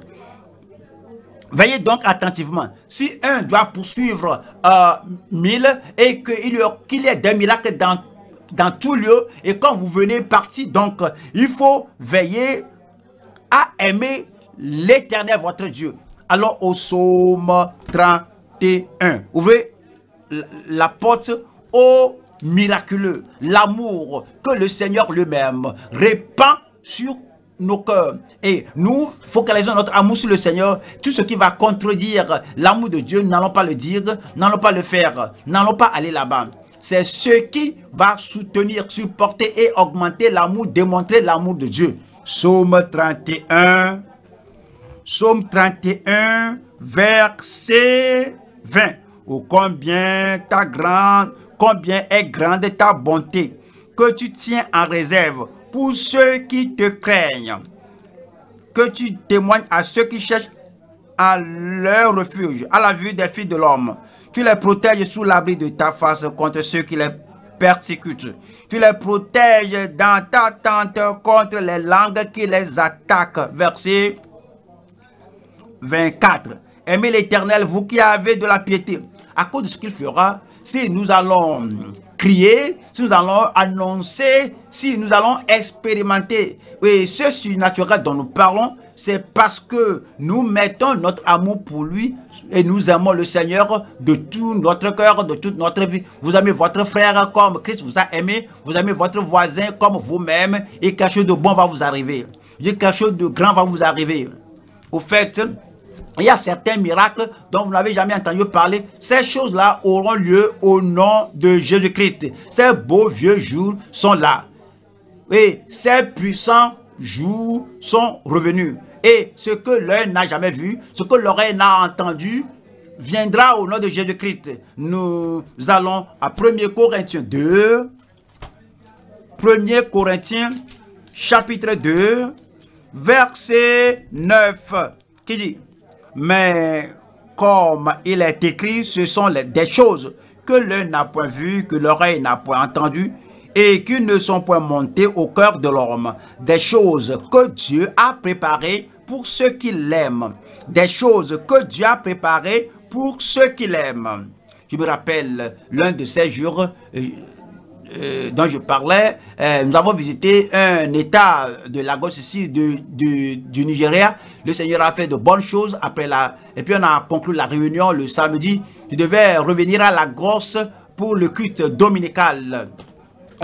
Veillez donc attentivement. Si un doit poursuivre euh, mille et qu'il qu y ait des miracles dans, dans tout lieu, et quand vous venez partir, donc il faut veiller à aimer l'Éternel, votre Dieu. Alors au psaume trente et un, ouvrez la porte au miraculeux, l'amour que le Seigneur lui-même répand sur nos cœurs, et nous focalisons notre amour sur le Seigneur. Tout ce qui va contredire l'amour de Dieu, n'allons pas le dire, n'allons pas le faire, n'allons pas aller là-bas. C'est ce qui va soutenir, supporter et augmenter l'amour, démontrer l'amour de Dieu. Psaume trente et un, Psaume trente et un, verset vingt. Oh, combien ta grande, combien est grande ta bonté, que tu tiens en réserve pour ceux qui te craignent, que tu témoignes à ceux qui cherchent à leur refuge, à la vue des filles de l'homme. Tu les protèges sous l'abri de ta face contre ceux qui les persécutent. Tu les protèges dans ta tente contre les langues qui les attaquent. Verset vingt-quatre. Aimez l'Éternel, vous qui avez de la piété. À cause de ce qu'il fera, si nous allons crier, si nous allons annoncer, si nous allons expérimenter. Oui, ce surnaturel dont nous parlons, c'est parce que nous mettons notre amour pour lui et nous aimons le Seigneur de tout notre cœur, de toute notre vie. Vous aimez votre frère comme Christ vous a aimé, vous aimez votre voisin comme vous-même, et quelque chose de bon va vous arriver. Je dis, quelque chose de grand va vous arriver. Au fait, il y a certains miracles dont vous n'avez jamais entendu parler. Ces choses-là auront lieu au nom de Jésus-Christ. Ces beaux vieux jours sont là. Oui, ces puissants jours sont revenus. Et ce que l'œil n'a jamais vu, ce que l'oreille n'a entendu, viendra au nom de Jésus-Christ. Nous allons à premier Corinthiens deux. premier Corinthiens, chapitre deux, verset neuf, qui dit: mais comme il est écrit, ce sont les, des choses que l'œil n'a point vues, que l'oreille n'a point entendues, et qui ne sont point montées au cœur de l'homme. Des choses que Dieu a préparées pour ceux qui l'aiment. Des choses que Dieu a préparées pour ceux qui l'aiment. Je me rappelle l'un de ces jours euh, euh, dont je parlais. Euh, nous avons visité un état de Lagos ici, de, de, du Nigeria. Le Seigneur a fait de bonnes choses après la... Et puis on a conclu la réunion le samedi. Je devais revenir à Lagos pour le culte dominical.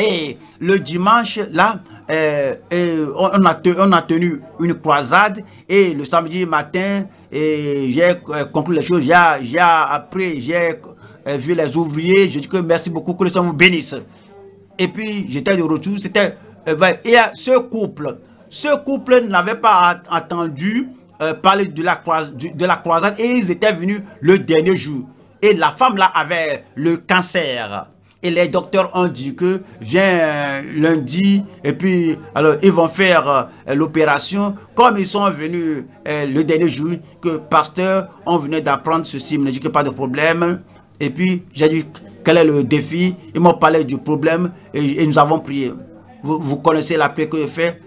Et le dimanche, là, euh, euh, on, a te, on a tenu une croisade. Et le samedi matin, j'ai conclu les choses. J'ai appris, j'ai vu les ouvriers. Je dis que merci beaucoup, que le Seigneur vous bénisse. Et puis j'étais de retour. C'était... Euh, et ce couple... Ce couple n'avait pas entendu euh, parler de la, du, de la croisade, et ils étaient venus le dernier jour. Et la femme là avait le cancer. Et les docteurs ont dit que vient lundi, et puis alors ils vont faire euh, l'opération. Comme ils sont venus euh, le dernier jour, que pasteur, on venait d'apprendre ceci, mais je n'ai pas de problème. Et puis j'ai dit quel est le défi, ils m'ont parlé du problème et, et nous avons prié. Vous, vous connaissez la prière que je fais,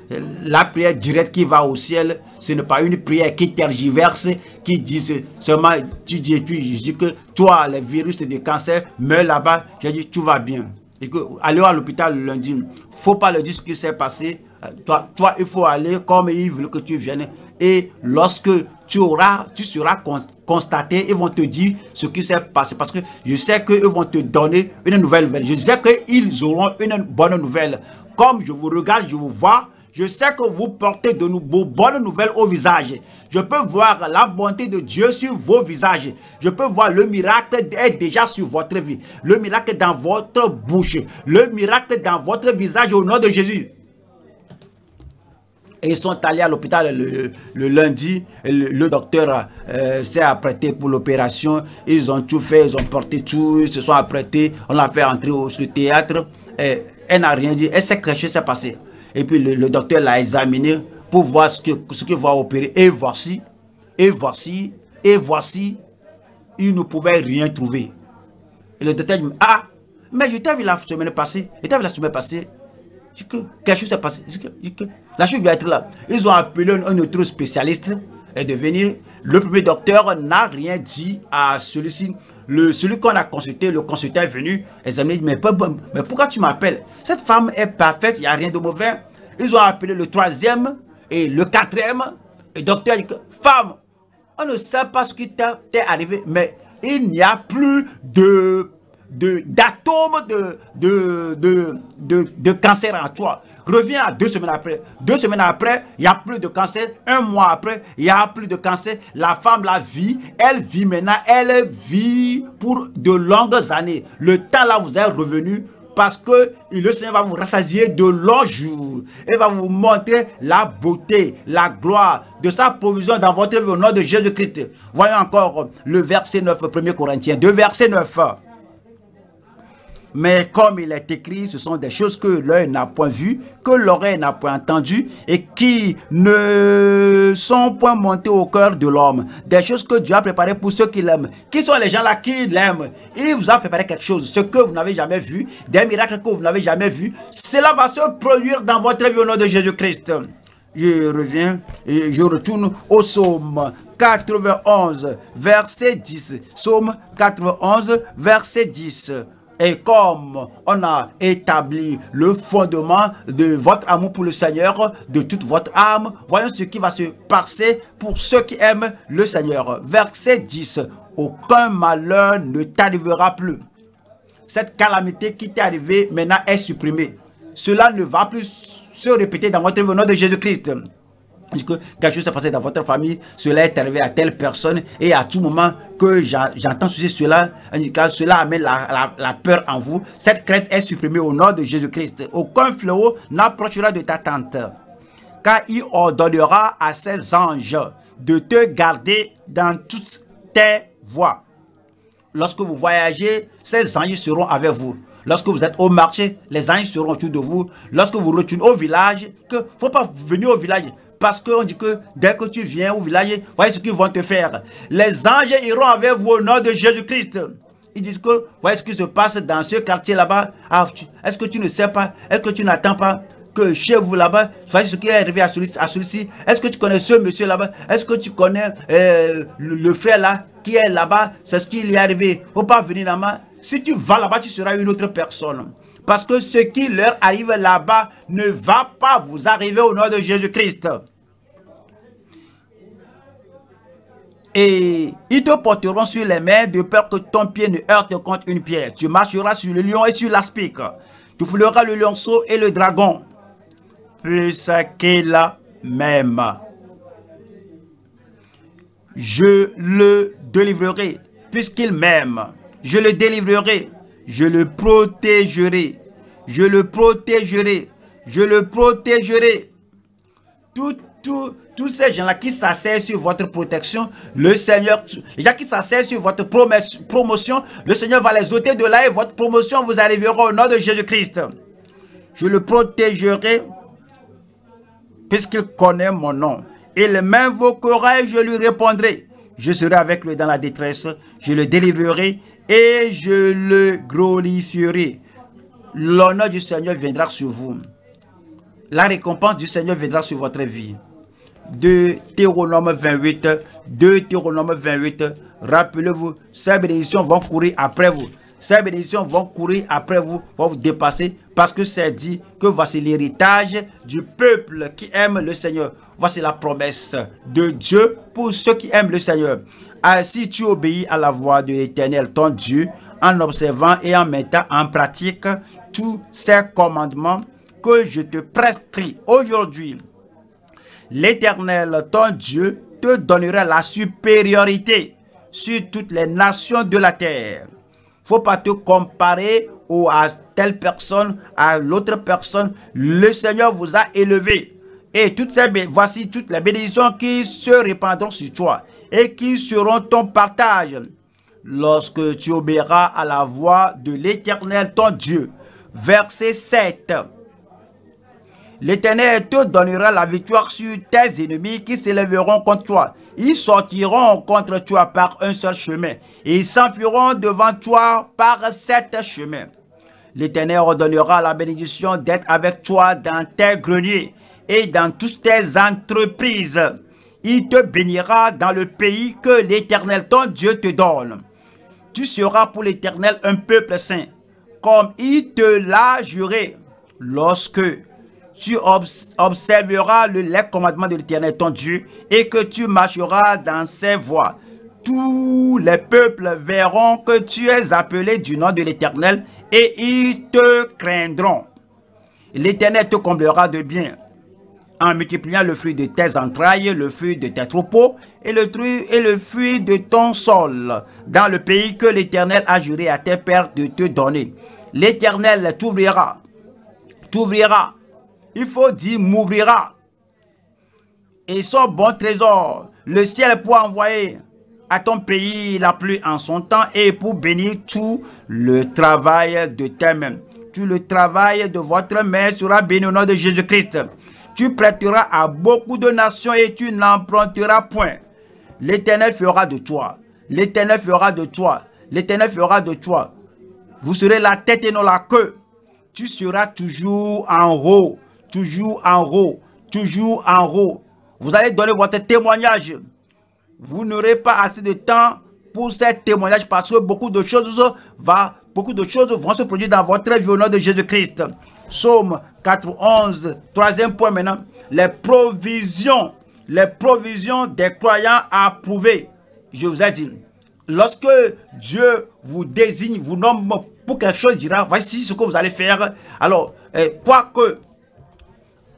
la prière directe qui va au ciel. Ce n'est pas une prière qui tergiverse, qui dit seulement, tu dis, et puis je dis que toi, le virus de cancer, meurs là-bas. J'ai dit, tout va bien. Et que, allez à l'hôpital le lundi, il ne faut pas le dire ce qui s'est passé. Toi, toi, il faut aller comme ils veulent que tu viennes. Et lorsque tu auras, tu seras constaté, ils vont te dire ce qui s'est passé. Parce que je sais qu'ils vont te donner une nouvelle nouvelle. Je sais qu'ils auront une bonne nouvelle. Comme je vous regarde, je vous vois, je sais que vous portez de nouveaux bonnes nouvelles au visage. Je peux voir la bonté de Dieu sur vos visages. Je peux voir le miracle est déjà sur votre vie. Le miracle dans votre bouche. Le miracle dans votre visage au nom de Jésus. Et ils sont allés à l'hôpital le, le lundi. Le, le docteur euh, s'est apprêté pour l'opération. Ils ont tout fait, ils ont porté tout, ils se sont apprêtés. On l'a fait entrer au le théâtre. Et elle n'a rien dit, elle s'est crachée, c'est passé. Et puis le, le docteur l'a examiné pour voir ce qu'il ce que va opérer. Et voici, et voici, et voici, il ne pouvait rien trouver. Et le docteur dit, ah, mais je t'ai vu la semaine passée, je t'ai vu la semaine passée. Que quelque chose s'est passé. Que, que, la chose doit être là. Ils ont appelé un, un autre spécialiste. est de venir. Le premier docteur n'a rien dit à celui-ci. Le, celui qu'on a consulté, le consultant est venu, examiner, mais, mais pourquoi tu m'appelles? Cette femme est parfaite, il n'y a rien de mauvais. Ils ont appelé le troisième et le quatrième. Et le docteur dit, femme, on ne sait pas ce qui t'est arrivé, mais il n'y a plus de... d'atomes de, de, de, de, de cancer en toi. Reviens à deux semaines après. Deux semaines après, il n'y a plus de cancer. Un mois après, il n'y a plus de cancer. La femme, la vie, elle vit maintenant, elle vit pour de longues années. Le temps là vous est revenu parce que le Seigneur va vous rassasier de longs jours. Il va vous montrer la beauté, la gloire de sa provision dans votre vie au nom de Jésus-Christ. Voyons encore le verset neuf, premier Corinthiens deux, verset neuf. Mais comme il est écrit, ce sont des choses que l'œil n'a point vues, que l'oreille n'a point entendues et qui ne sont point montées au cœur de l'homme. Des choses que Dieu a préparées pour ceux qui l'aiment. Qui sont les gens là qui l'aiment? Il vous a préparé quelque chose, ce que vous n'avez jamais vu, des miracles que vous n'avez jamais vus. Cela va se produire dans votre vie au nom de Jésus-Christ. Je reviens, et je retourne au psaume quatre-vingt-onze, verset dix. Psaume quatre-vingt-onze, verset dix. Et comme on a établi le fondement de votre amour pour le Seigneur, de toute votre âme, voyons ce qui va se passer pour ceux qui aiment le Seigneur. Verset dix. Aucun malheur ne t'arrivera plus. Cette calamité qui t'est arrivée maintenant est supprimée. Cela ne va plus se répéter dans votre nom de Jésus-Christ. Que quelque chose s'est passé dans votre famille, cela est arrivé à telle personne et à tout moment que j'entends cela, cela amène la, la, la peur en vous. Cette crainte est supprimée au nom de Jésus-Christ. Aucun fléau n'approchera de ta tente, car il ordonnera à ses anges de te garder dans toutes tes voies. Lorsque vous voyagez, ces anges seront avec vous. Lorsque vous êtes au marché, les anges seront autour de vous. Lorsque vous retournez au village, il ne faut pas venir au village. Parce qu'on dit que dès que tu viens au village, voyez ce qu'ils vont te faire. Les anges iront avec vous au nom de Jésus-Christ. Ils disent que, voyez ce qui se passe dans ce quartier là-bas. Ah, est-ce que tu ne sais pas? Est-ce que tu n'attends pas que chez vous là-bas, voyez ce qui est arrivé à celui-ci? Est-ce que tu connais ce monsieur là-bas? Est-ce que tu connais euh, le, le frère là qui est là-bas? C'est ce qui lui est arrivé. Il ne faut pas venir là-bas. Si tu vas là-bas, tu seras une autre personne. Parce que ce qui leur arrive là-bas ne va pas vous arriver au nom de Jésus-Christ. Et ils te porteront sur les mains de peur que ton pied ne heurte contre une pierre. Tu marcheras sur le lion et sur l'aspic. Tu fouleras le lionceau et le dragon. Plus qu'il m'aime, je le délivrerai. Puisqu'il m'aime, je le délivrerai. Je le protégerai. Je le protégerai. Je le protégerai. Tout, tout. Tous ces gens-là qui s'asseyent sur votre protection, le Seigneur, les gens qui s'asseyent sur votre promesse, promotion, le Seigneur va les ôter de là et votre promotion vous arrivera au nom de Jésus-Christ. Je le protégerai puisqu'il connaît mon nom. Il m'invoquera et je lui répondrai. Je serai avec lui dans la détresse, je le délivrerai et je le glorifierai. L'honneur du Seigneur viendra sur vous. La récompense du Seigneur viendra sur votre vie. Deutéronome vingt-huit, Deutéronome vingt-huit, rappelez-vous, ces bénédictions vont courir après vous. Ces bénédictions vont courir après vous, vont vous dépasser, parce que c'est dit que voici l'héritage du peuple qui aime le Seigneur. Voici la promesse de Dieu pour ceux qui aiment le Seigneur. Si tu obéis à la voix de l'Éternel, ton Dieu, en observant et en mettant en pratique tous ces commandements que je te prescris aujourd'hui, l'Éternel, ton Dieu, te donnera la supériorité sur toutes les nations de la terre. Il ne faut pas te comparer ou à telle personne, à l'autre personne. Le Seigneur vous a élevé. Et toutes ces, voici toutes les bénédictions qui se répandront sur toi et qui seront ton partage. Lorsque tu obéiras à la voix de l'Éternel, ton Dieu. Verset sept. L'Éternel te donnera la victoire sur tes ennemis qui s'élèveront contre toi. Ils sortiront contre toi par un seul chemin et ils s'enfuiront devant toi par sept chemins. L'Éternel ordonnera la bénédiction d'être avec toi dans tes greniers et dans toutes tes entreprises. Il te bénira dans le pays que l'Éternel ton Dieu te donne. Tu seras pour l'Éternel un peuple saint, comme il te l'a juré. Lorsque tu observeras les commandements de l'Éternel ton Dieu et que tu marcheras dans ses voies, tous les peuples verront que tu es appelé du nom de l'Éternel et ils te craindront. L'Éternel te comblera de biens, en multipliant le fruit de tes entrailles, le fruit de tes troupeaux et le, et le fruit de ton sol, dans le pays que l'Éternel a juré à tes pères de te donner. L'Éternel t'ouvrira, t'ouvrira, il faut dire m'ouvrira, et son bon trésor, le ciel pour envoyer à ton pays la pluie en son temps et pour bénir tout le travail de tes mains. Tout le travail de votre main sera béni au nom de Jésus-Christ. Tu prêteras à beaucoup de nations et tu n'emprunteras point. L'Éternel fera de toi. L'Éternel fera de toi. L'Éternel fera de toi. Vous serez la tête et non la queue. Tu seras toujours en haut. Toujours en haut. Toujours en haut. Vous allez donner votre témoignage. Vous n'aurez pas assez de temps pour ces témoignages parce que beaucoup de choses, va, beaucoup de choses vont se produire dans votre vie au nom de Jésus-Christ. Psaume quatre-vingt-onze, troisième point maintenant. Les provisions, les provisions des croyants approuvées. Je vous ai dit, lorsque Dieu vous désigne, vous nomme pour quelque chose, il dira, voici ce que vous allez faire. Alors, eh, quoi que,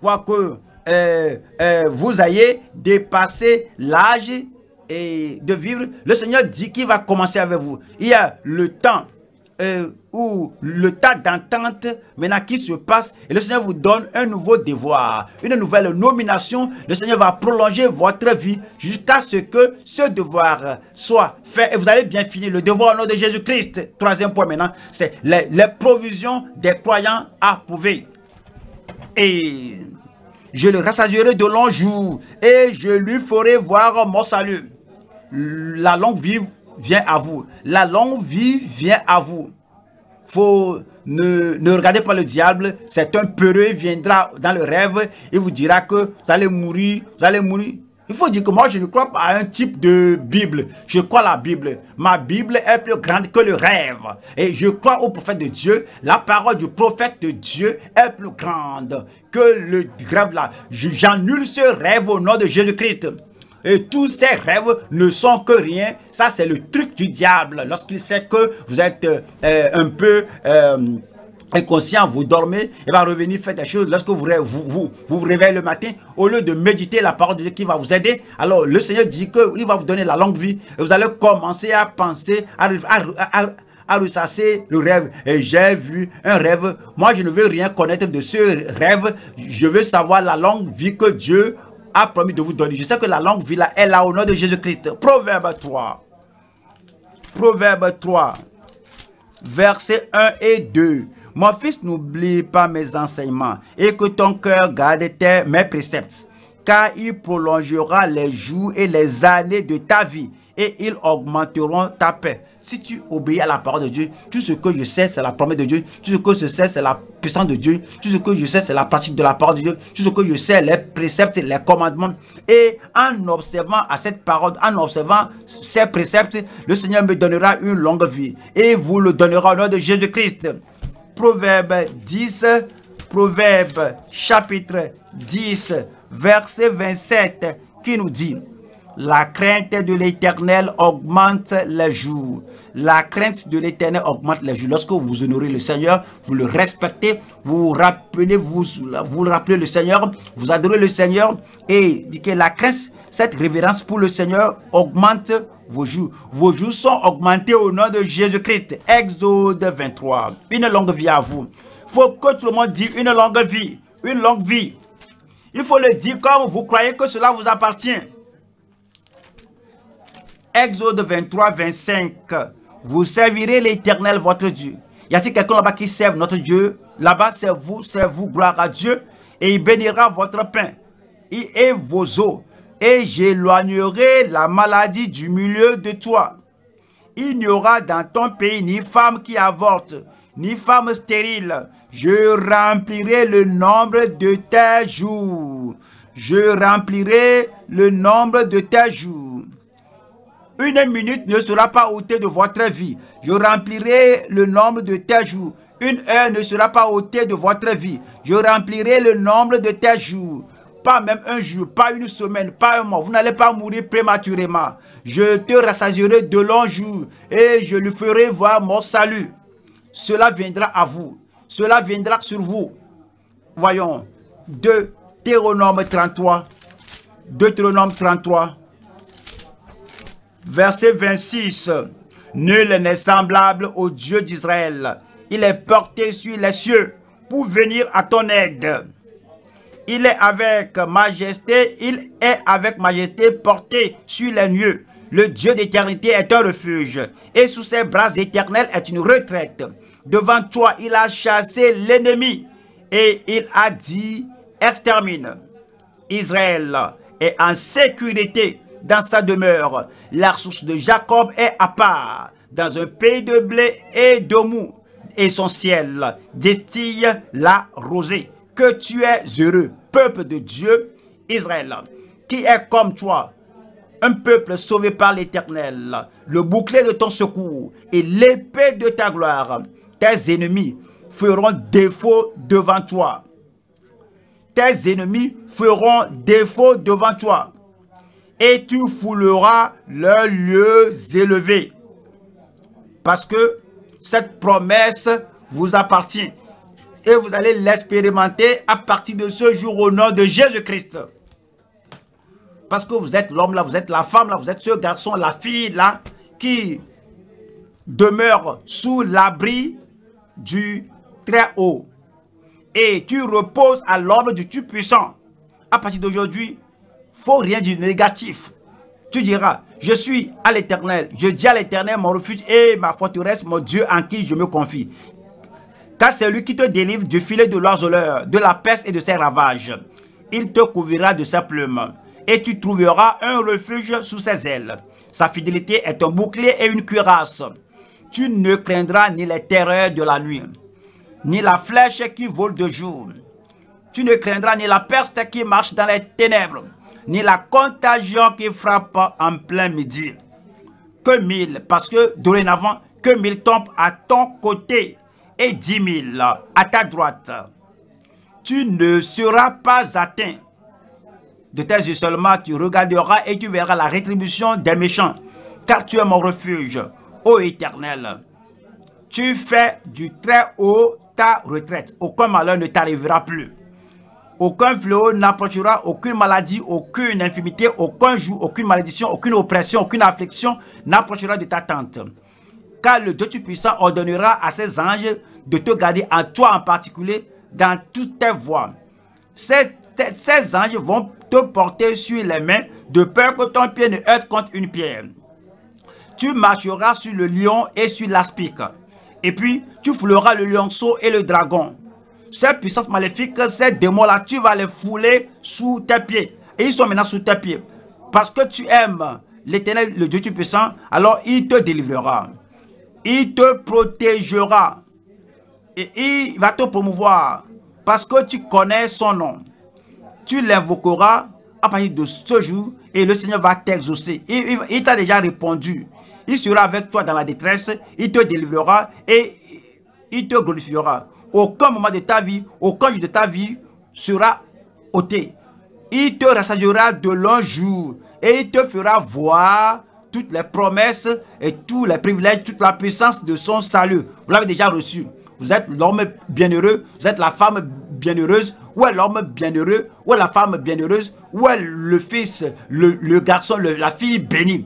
quoi que eh, eh, vous ayez dépassé l'âge et de vivre, le Seigneur dit qu'il va commencer avec vous. Il y a le temps. Euh, ou le tas d'entente maintenant qui se passe et le Seigneur vous donne un nouveau devoir, une nouvelle nomination. Le Seigneur va prolonger votre vie jusqu'à ce que ce devoir soit fait et vous allez bien finir le devoir au nom de Jésus-Christ. Troisième point maintenant, c'est les, les provisions des croyants approuvées. Et je le rassasierai de longs jours et je lui ferai voir mon salut. La longue vie vient à vous. La longue vie vient à vous. Faut ne, ne regardez pas le diable. C'est un peureux. Il viendra dans le rêve. Il vous dira que vous allez mourir. Vous allez mourir. Il faut dire que moi, je ne crois pas à un type de Bible. Je crois à la Bible. Ma Bible est plus grande que le rêve. Et je crois au prophète de Dieu. La parole du prophète de Dieu est plus grande que le rêve là. J'annule ce rêve au nom de Jésus-Christ. Et tous ces rêves ne sont que rien. Ça, c'est le truc du diable. Lorsqu'il sait que vous êtes euh, un peu euh, inconscient, vous dormez, il va revenir faire des choses. Lorsque vous vous, vous vous réveillez le matin, au lieu de méditer la parole de Dieu qui va vous aider, alors le Seigneur dit qu'il va vous donner la longue vie. Et vous allez commencer à penser, à, à, à, à ressasser le rêve. Et j'ai vu un rêve. Moi, je ne veux rien connaître de ce rêve. Je veux savoir la longue vie que Dieu a promis de vous donner. Je sais que la longue vie là est là au nom de Jésus-Christ. Proverbe trois. Proverbe trois. Versets un et deux. Mon fils, n'oublie pas mes enseignements et que ton cœur garde tes, mes préceptes, car il prolongera les jours et les années de ta vie et ils augmenteront ta paix. Si tu obéis à la parole de Dieu, tout ce que je sais, c'est la promesse de Dieu. Tout ce que je sais, c'est la puissance de Dieu. Tout ce que je sais, c'est la pratique de la parole de Dieu. Tout ce que je sais, les préceptes, les commandements. Et en observant à cette parole, en observant ces préceptes, le Seigneur me donnera une longue vie. Et vous le donnera au nom de Jésus-Christ. Proverbe dix, Proverbe chapitre dix, verset vingt-sept, qui nous dit... La crainte de l'Éternel augmente les jours. La crainte de l'Éternel augmente les jours. Lorsque vous honorez le Seigneur, vous le respectez, vous vous rappelez, vous, vous rappelez le Seigneur, vous adorez le Seigneur et que la crainte, cette révérence pour le Seigneur augmente vos jours. Vos jours sont augmentés au nom de Jésus-Christ. Exode vingt-trois. Une longue vie à vous. Il faut que tout le monde dise une longue vie. Une longue vie. Il faut le dire comme vous croyez que cela vous appartient. Exode vingt-trois, vingt-cinq. Vous servirez l'Éternel, votre Dieu. Y a-t-il quelqu'un là-bas qui serve notre Dieu? Là-bas, c'est vous, c'est vous, gloire à Dieu. Et il bénira votre pain et vos eaux. Et j'éloignerai la maladie du milieu de toi. Il n'y aura dans ton pays ni femme qui avorte, ni femme stérile. Je remplirai le nombre de tes jours. je remplirai le nombre de tes jours. Une minute ne sera pas ôtée de votre vie. Je remplirai le nombre de tes jours. Une heure ne sera pas ôtée de votre vie. Je remplirai le nombre de tes jours. Pas même un jour, pas une semaine, pas un mois. Vous n'allez pas mourir prématurément. Je te rassasierai de longs jours et je lui ferai voir mon salut. Cela viendra à vous. Cela viendra sur vous. Voyons. Deutéronome trente-trois. Deutéronome trente-trois. Verset vingt-six. Nul n'est semblable au Dieu d'Israël. Il est porté sur les cieux pour venir à ton aide. Il est avec majesté, il est avec majesté porté sur les nuées. Le Dieu d'éternité est un refuge, et sous ses bras éternels est une retraite. Devant toi, il a chassé l'ennemi, et il a dit, extermine. Israël est en sécurité dans sa demeure. La source de Jacob est à part, dans un pays de blé et de mou. Et son ciel distille la rosée. Que tu es heureux, peuple de Dieu, Israël, qui est comme toi, un peuple sauvé par l'Éternel, le bouclier de ton secours et l'épée de ta gloire. Tes ennemis feront défaut devant toi. Tes ennemis feront défaut devant toi. Et tu fouleras leurs lieux élevés. Parce que cette promesse vous appartient. Et vous allez l'expérimenter à partir de ce jour au nom de Jésus-Christ. Parce que vous êtes l'homme là, vous êtes la femme là, vous êtes ce garçon, la fille là, qui demeure sous l'abri du Très-Haut. Et tu reposes à l'ombre du Tout-Puissant. À partir d'aujourd'hui, il ne faut rien du négatif. Tu diras, je suis à l'Éternel, je dis à l'Éternel mon refuge et ma forteresse, mon Dieu en qui je me confie. Car c'est lui qui te délivre du filet de l'oiseleur, de la peste et de ses ravages. Il te couvrira de sa plume, et tu trouveras un refuge sous ses ailes. Sa fidélité est un bouclier et une cuirasse. Tu ne craindras ni les terreurs de la nuit, ni la flèche qui vole de jour. Tu ne craindras ni la peste qui marche dans les ténèbres, ni la contagion qui frappe en plein midi. Que mille, parce que dorénavant, que mille tombent à ton côté, et dix mille à ta droite. Tu ne seras pas atteint. De tes yeux seulement, tu regarderas et tu verras la rétribution des méchants. Car tu es mon refuge, ô Éternel. Tu fais du Très-Haut ta retraite. Aucun malheur ne t'arrivera plus. Aucun fléau n'approchera, aucune maladie, aucune infirmité, aucun joug, aucune malédiction, aucune oppression, aucune affliction n'approchera de ta tente. Car le Dieu Tout-Puissant ordonnera à ses anges de te garder en toi en particulier dans toutes tes voies. Ces, ces anges vont te porter sur les mains de peur que ton pied ne heurte contre une pierre. Tu marcheras sur le lion et sur l'aspic. Et puis, tu fouleras le lionceau et le dragon. Ces puissances maléfiques, ces démons-là, tu vas les fouler sous tes pieds. Et ils sont maintenant sous tes pieds. Parce que tu aimes l'Éternel, le Dieu Tout-Puissant, alors il te délivrera. Il te protégera et il va te promouvoir parce que tu connais son nom. Tu l'invoqueras à partir de ce jour et le Seigneur va t'exaucer. Il, il, il t'a déjà répondu. Il sera avec toi dans la détresse. Il te délivrera et il te glorifiera. Aucun moment de ta vie, aucun jour de ta vie sera ôté. Il te rassasiera de longs jours et il te fera voir toutes les promesses et tous les privilèges, toute la puissance de son salut. Vous l'avez déjà reçu. Vous êtes l'homme bienheureux, vous êtes la femme bienheureuse. Où est l'homme bienheureux? Où est la femme bienheureuse? Où est le fils, le, le garçon, le, la fille bénie?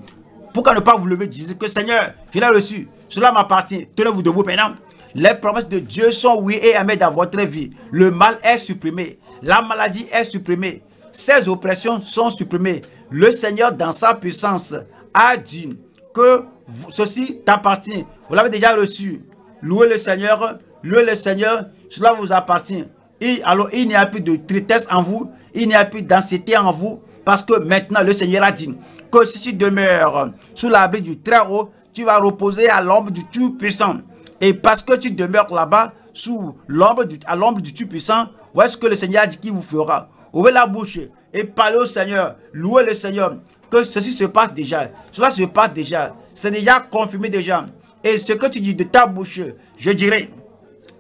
Pourquoi ne pas vous lever et dire que Seigneur, je l'ai reçu, cela m'appartient. Tenez-vous debout maintenant. Les promesses de Dieu sont oui et amen dans votre vie. Le mal est supprimé, la maladie est supprimée, ses oppressions sont supprimées. Le Seigneur dans sa puissance a dit que ceci t'appartient. Vous l'avez déjà reçu. Louez le Seigneur, louez le Seigneur, cela vous appartient. Et alors il n'y a plus de tristesse en vous, il n'y a plus d'anxiété en vous, parce que maintenant le Seigneur a dit que si tu demeures sous l'abri du Très-Haut, tu vas reposer à l'ombre du Tout-Puissant. Et parce que tu demeures là-bas, sous l'ombre du, à l'ombre du Tout-Puissant, voici ce que le Seigneur a dit qu'il vous fera. ouvrez la bouche et parlez au Seigneur, louez le Seigneur, que ceci se passe déjà, cela se passe déjà, c'est déjà confirmé déjà. Et ce que tu dis de ta bouche, je dirai,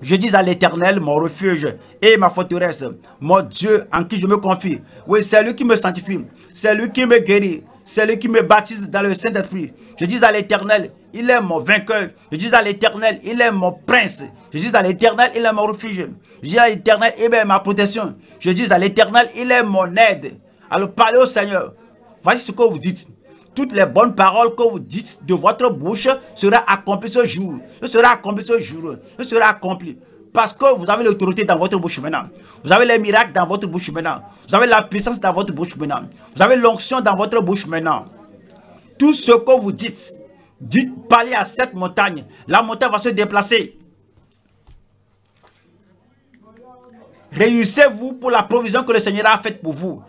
je dis à l'Éternel, mon refuge et ma forteresse, mon Dieu en qui je me confie. Oui, c'est lui qui me sanctifie, c'est lui qui me guérit, c'est lui qui me baptise dans le Saint-Esprit. Je dis à l'Éternel, il est mon vainqueur. Je dis à l'Éternel, il est mon prince. Je dis à l'Éternel, il est mon refuge. Je dis à l'Éternel, il est ma protection. Je dis à l'Éternel, il est mon aide. Alors parlez au Seigneur. Voici ce que vous dites. Toutes les bonnes paroles que vous dites de votre bouche sera accomplies ce jour. Ce sera accompli ce jour. Ce sera accompli. Parce que vous avez l'autorité dans votre bouche maintenant. Vous avez les miracles dans votre bouche maintenant. Vous avez la puissance dans votre bouche maintenant. Vous avez l'onction dans votre bouche maintenant. Tout ce que vous dites, dites, parlez à cette montagne. La montagne va se déplacer. Réussez-vous pour la provision que le Seigneur a faite pour vous.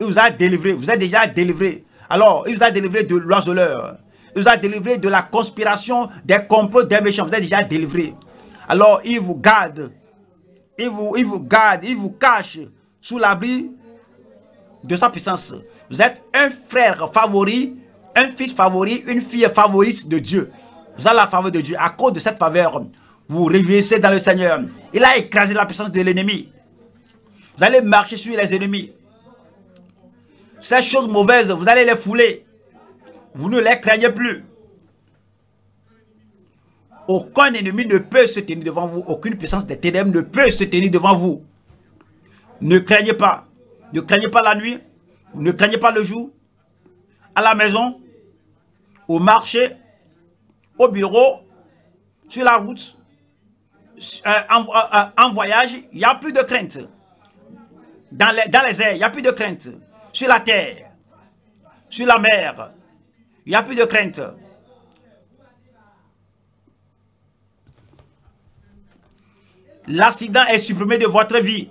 Il vous a délivré. Vous êtes déjà délivré. Alors, il vous a délivré de l'oiseleur. Il vous a délivré de la conspiration, des complots, des méchants. Vous êtes déjà délivré. Alors, il vous garde, il vous, il vous garde, il vous cache sous l'abri de sa puissance. Vous êtes un frère favori, un fils favori, une fille favorite de Dieu. Vous avez la faveur de Dieu. À cause de cette faveur, vous réjouissez dans le Seigneur. Il a écrasé la puissance de l'ennemi. Vous allez marcher sur les ennemis. Ces choses mauvaises, vous allez les fouler. Vous ne les craignez plus. Aucun ennemi ne peut se tenir devant vous. Aucune puissance des ténèbres ne peut se tenir devant vous. Ne craignez pas. Ne craignez pas la nuit. Ne craignez pas le jour. À la maison. Au marché. Au bureau. Sur la route. En, en, en voyage. Il n'y a plus de crainte. Dans les, dans les airs. Il n'y a plus de crainte. Sur la terre. Sur la mer. Il n'y a plus de crainte. L'accident est supprimé de votre vie.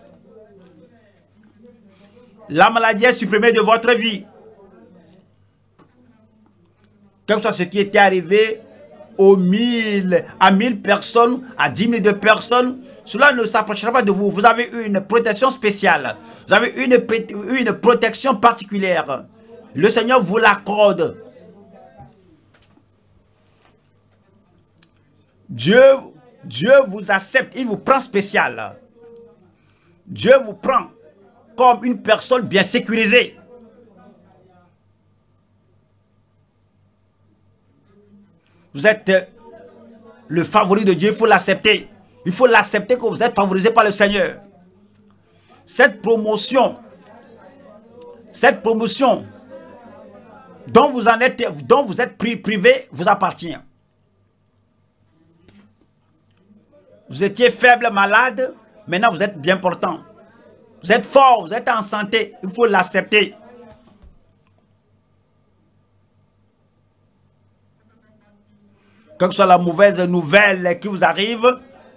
La maladie est supprimée de votre vie. Quel que soit ce qui était arrivé aux mille, à mille personnes, à dix mille de personnes, cela ne s'approchera pas de vous. Vous avez une protection spéciale. Vous avez une, une protection particulière. Le Seigneur vous l'accorde. Dieu Dieu vous accepte, il vous prend spécial. Dieu vous prend comme une personne bien sécurisée. Vous êtes le favori de Dieu, il faut l'accepter. Il faut l'accepter que vous êtes favorisé par le Seigneur. Cette promotion, cette promotion dont vous, en êtes, dont vous êtes privé vous appartient. Vous étiez faible, malade, maintenant vous êtes bien portant. Vous êtes fort, vous êtes en santé, il faut l'accepter. Quelle que soit la mauvaise nouvelle qui vous arrive,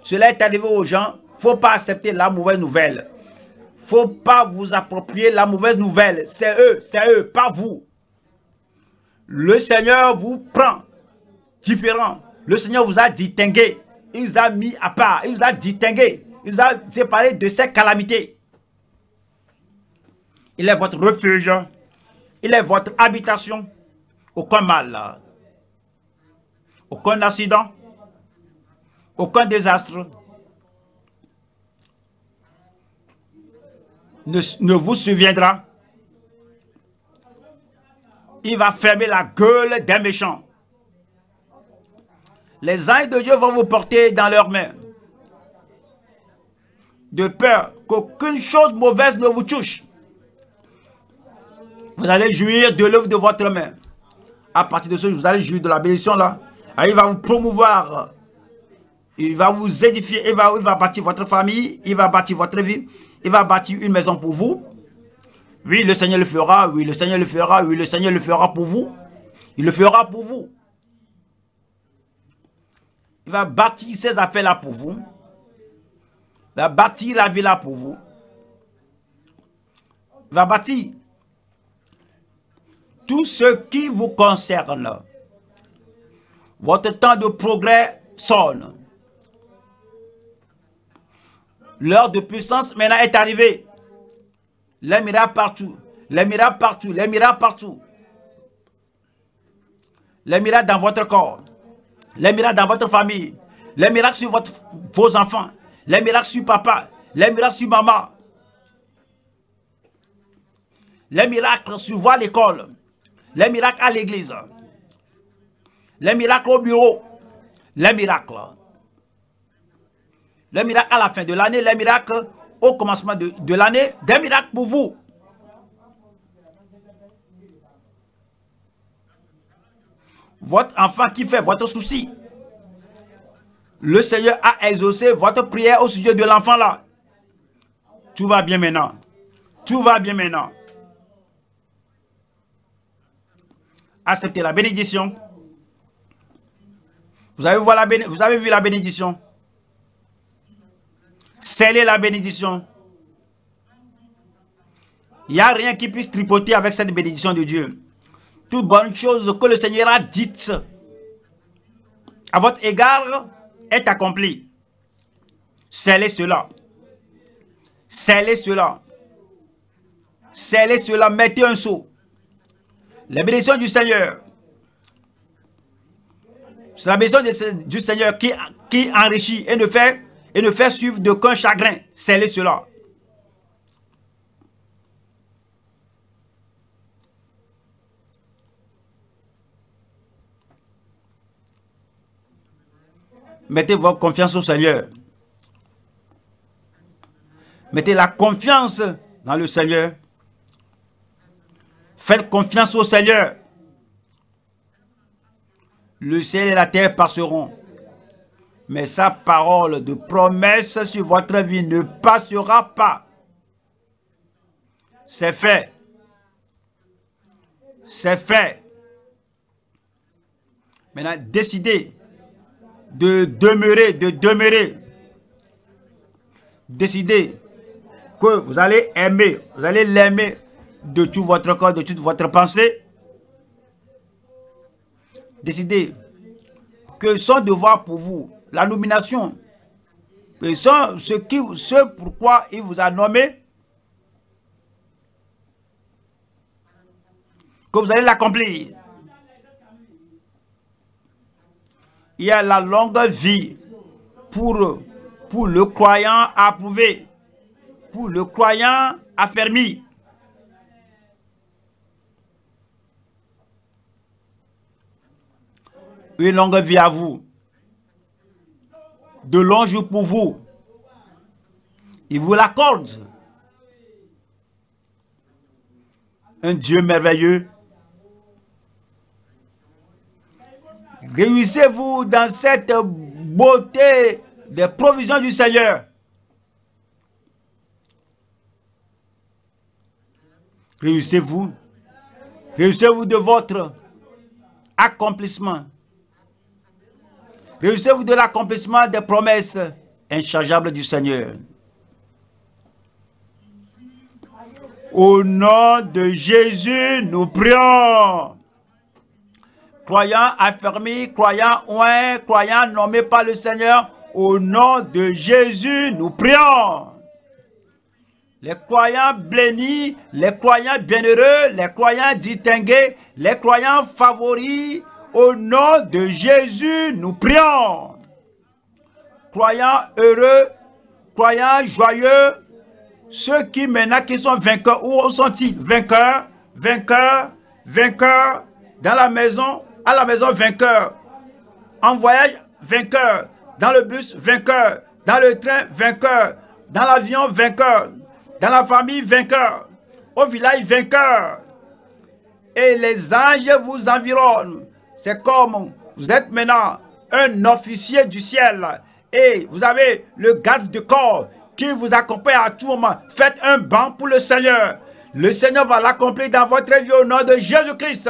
cela est arrivé aux gens, il ne faut pas accepter la mauvaise nouvelle. Il ne faut pas vous approprier la mauvaise nouvelle. C'est eux, c'est eux, pas vous. Le Seigneur vous prend différent. Le Seigneur vous a distingué. Il vous a mis à part, il vous a distingué, il vous a séparé de ses calamités. Il est votre refuge, il est votre habitation. Aucun mal, aucun accident, aucun désastre ne, ne vous surviendra. Il va fermer la gueule des méchants. Les anges de Dieu vont vous porter dans leurs mains. De peur qu'aucune chose mauvaise ne vous touche. Vous allez jouir de l'œuvre de votre main. À partir de ce jour, vous allez jouir de la bénédiction là. Alors, il va vous promouvoir. Il va vous édifier. Il va, il va bâtir votre famille. Il va bâtir votre vie. Il va bâtir une maison pour vous. Oui, le Seigneur le fera. Oui, le Seigneur le fera. Oui, le Seigneur le fera pour vous. Il le fera pour vous. Il va bâtir ces affaires-là pour vous. Il va bâtir la vie-là pour vous. Il va bâtir tout ce qui vous concerne. Votre temps de progrès sonne. L'heure de puissance maintenant est arrivée. les miracles partout, les miracles partout, les miracles partout. Les miracles dans votre corps, les miracles dans votre famille, les miracles sur votre, vos enfants, les miracles sur papa, les miracles sur maman, les miracles sur voir l'école, les miracles à l'église, les miracles au bureau, les miracles. Les miracles à la fin de l'année, les miracles au commencement de, de l'année, des miracles pour vous. Votre enfant qui fait votre souci. Le Seigneur a exaucé votre prière au sujet de l'enfant là. Tout va bien maintenant. Tout va bien maintenant. Acceptez la bénédiction. Vous avez vu la, béné vous avez vu la bénédiction. Scellez la bénédiction. Il n'y a rien qui puisse tripoter avec cette bénédiction de Dieu. Toute bonne chose que le Seigneur a dite à votre égard est accomplie. Scellez cela. Scellez cela. Scellez cela. Mettez un sceau. La bénédiction du Seignor. C'est la bénédiction du Seigneur qui, qui enrichit et ne fait, et ne fait suivre d'aucun chagrin. Scellez cela. Mettez votre confiance au Seigneur. Mettez la confiance dans le Seigneur. Faites confiance au Seigneur. Le ciel et la terre passeront, mais sa parole de promesse sur votre vie ne passera pas. C'est fait. C'est fait. Maintenant, décidez de demeurer, de demeurer. Décidez que vous allez aimer, vous allez l'aimer de tout votre corps, de toute votre pensée. Décidez que son devoir pour vous, la nomination, et son, ce, qui, ce pourquoi il vous a nommé, que vous allez l'accomplir. Il y a la longue vie pour, pour le croyant approuvé, pour le croyant affermi. Une longue vie à vous. De longs jours pour vous. Il vous l'accorde. Un Dieu merveilleux. Réjouissez-vous dans cette beauté des provisions du Seigneur. Réjouissez-vous. Réjouissez-vous de votre accomplissement. Réjouissez-vous de l'accomplissement des promesses inchargeables du Seigneur. Au nom de Jésus, nous prions. Croyants affermis, croyants ouins, croyants nommés par le Seigneur, au nom de Jésus, nous prions. Les croyants bénis, les croyants bienheureux, les croyants distingués, les croyants favoris, au nom de Jésus, nous prions. Croyants heureux, croyants joyeux, ceux qui maintenant qui sont vainqueurs, où sont-ils? Vainqueurs, vainqueurs, vainqueurs, dans la maison, à la maison, vainqueurs. En voyage, vainqueurs. Dans le bus, vainqueurs. Dans le train, vainqueurs. Dans l'avion, vainqueurs. Dans la famille, vainqueurs. Au village, vainqueurs. Et les anges vous environnent. C'est comme vous êtes maintenant un officier du ciel et vous avez le garde du corps qui vous accompagne à tout moment. Faites un banc pour le Seigneur. Le Seigneur va l'accomplir dans votre vie au nom de Jésus-Christ.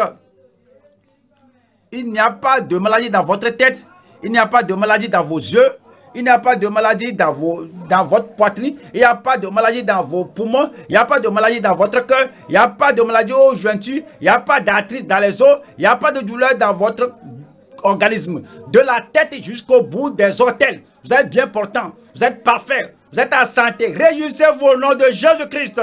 Il n'y a pas de maladie dans votre tête. Il n'y a pas de maladie dans vos yeux. Il n'y a pas de maladie dans, vos, dans votre poitrine. Il n'y a pas de maladie dans vos poumons. Il n'y a pas de maladie dans votre cœur. Il n'y a pas de maladie aux jointures. Il n'y a pas d'arthrite dans les os. Il n'y a pas de douleur dans votre organisme. De la tête jusqu'au bout des orteils. Vous êtes bien portant. Vous êtes parfait. Vous êtes en santé. Réjouissez-vous au nom de Jésus-Christ.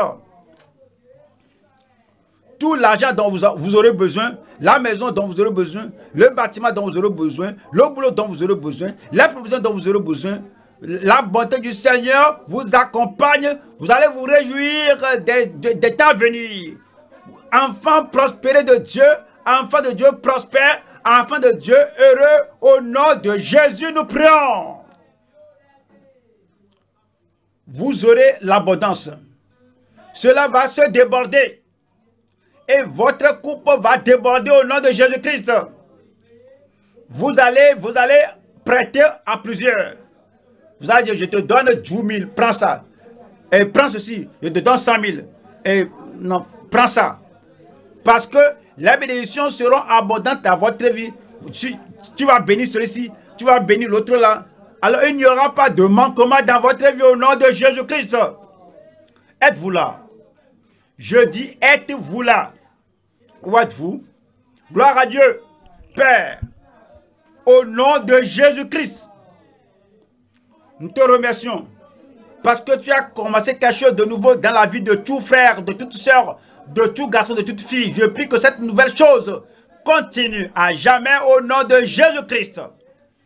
tout l'argent dont vous, a, vous aurez besoin, la maison dont vous aurez besoin, le bâtiment dont vous aurez besoin, le boulot dont vous aurez besoin, la provision dont vous aurez besoin, la bonté du Seigneur vous accompagne. Vous allez vous réjouir des, des, des temps à venir. Enfants prospérés de Dieu, enfants de Dieu prospères, enfants de Dieu heureux, au nom de Jésus nous prions. Vous aurez l'abondance. Cela va se déborder. Et votre coupe va déborder au nom de Jésus-Christ. Vous allez, vous allez prêter à plusieurs. Vous allez dire, je te donne dix mille, prends ça. Et prends ceci, je te donne cent mille. Et non, prends ça. Parce que les bénédictions seront abondantes à votre vie. Tu, tu vas bénir celui-ci, tu vas bénir l'autre là. Alors il n'y aura pas de manquement dans votre vie au nom de Jésus-Christ. Êtes-vous là? Je dis, êtes-vous là? Où êtes-vous? Gloire à Dieu, Père, au nom de Jésus-Christ. Nous te remercions parce que tu as commencé quelque chose de nouveau dans la vie de tout frère, de toute sœur, de tout garçon, de toute fille. Je prie que cette nouvelle chose continue à jamais au nom de Jésus-Christ.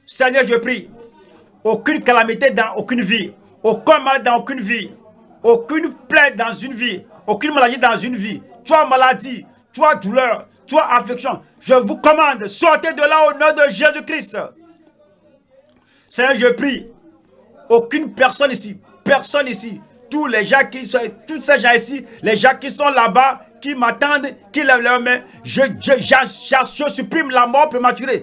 Seigneur, je prie. Aucune calamité dans aucune vie, aucun mal dans aucune vie, aucune plaie dans une vie, aucune maladie dans une vie. Toi maladie, toi douleur, toi affection, je vous commande, sortez de là au nom de Jésus-Christ. Seigneur, je prie. Aucune personne ici, personne ici, tous les gens qui sont, tous ces gens ici, les gens qui sont là-bas, qui m'attendent, qui lèvent leurs mains, je, je, je, je supprime la mort prématurée.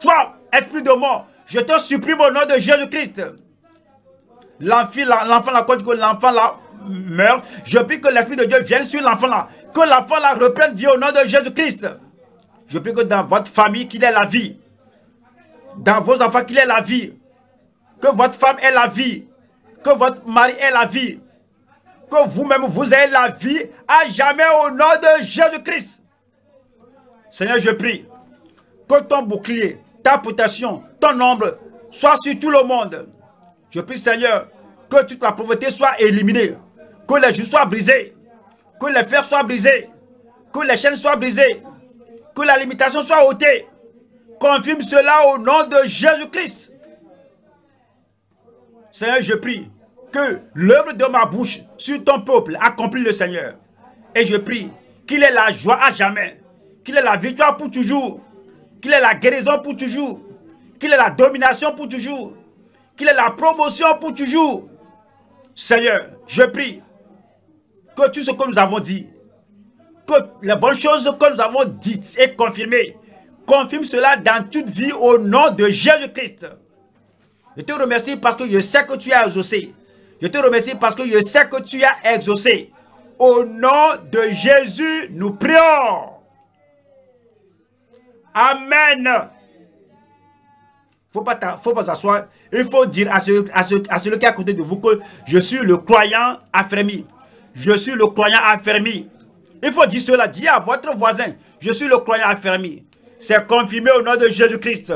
Toi, esprit de mort, je te supprime au nom de Jésus-Christ. L'enfant là, quand l'enfant là meurt, je prie que l'Esprit de Dieu vienne sur l'enfant là, que l'enfant là reprenne vie au nom de Jésus-Christ. Je prie que dans votre famille qu'il ait la vie, dans vos enfants qu'il ait la vie, que votre femme ait la vie, que votre mari ait la vie, que vous-même vous ayez la vie à jamais au nom de Jésus-Christ. Seigneur, je prie que ton bouclier, ta protection, ton ombre soit sur tout le monde. Je prie, Seigneur, que toute la pauvreté soit éliminée, que les joues soient brisées, que les fers soient brisés, que les chaînes soient brisées, que la limitation soit ôtée. Confirme cela au nom de Jésus-Christ. Seigneur, je prie que l'œuvre de ma bouche sur ton peuple accomplisse le Seigneur. Et je prie qu'il ait la joie à jamais, qu'il ait la victoire pour toujours, qu'il ait la guérison pour toujours, qu'il ait la domination pour toujours, qu'il ait la promotion pour toujours. Seigneur, je prie que tout ce que nous avons dit, que les bonnes choses que nous avons dites et confirmées, confirme cela dans toute vie au nom de Jésus-Christ. Je te remercie parce que je sais que tu as exaucé. Je te remercie parce que je sais que tu as exaucé. Au nom de Jésus, nous prions. Amen. Il ne faut pas s'asseoir. Il faut dire à celui, à, celui, à celui qui est à côté de vous que je suis le croyant affermi. Je suis le croyant affermi. Il faut dire cela. Dis à votre voisin, je suis le croyant affermi. C'est confirmé au nom de Jésus-Christ.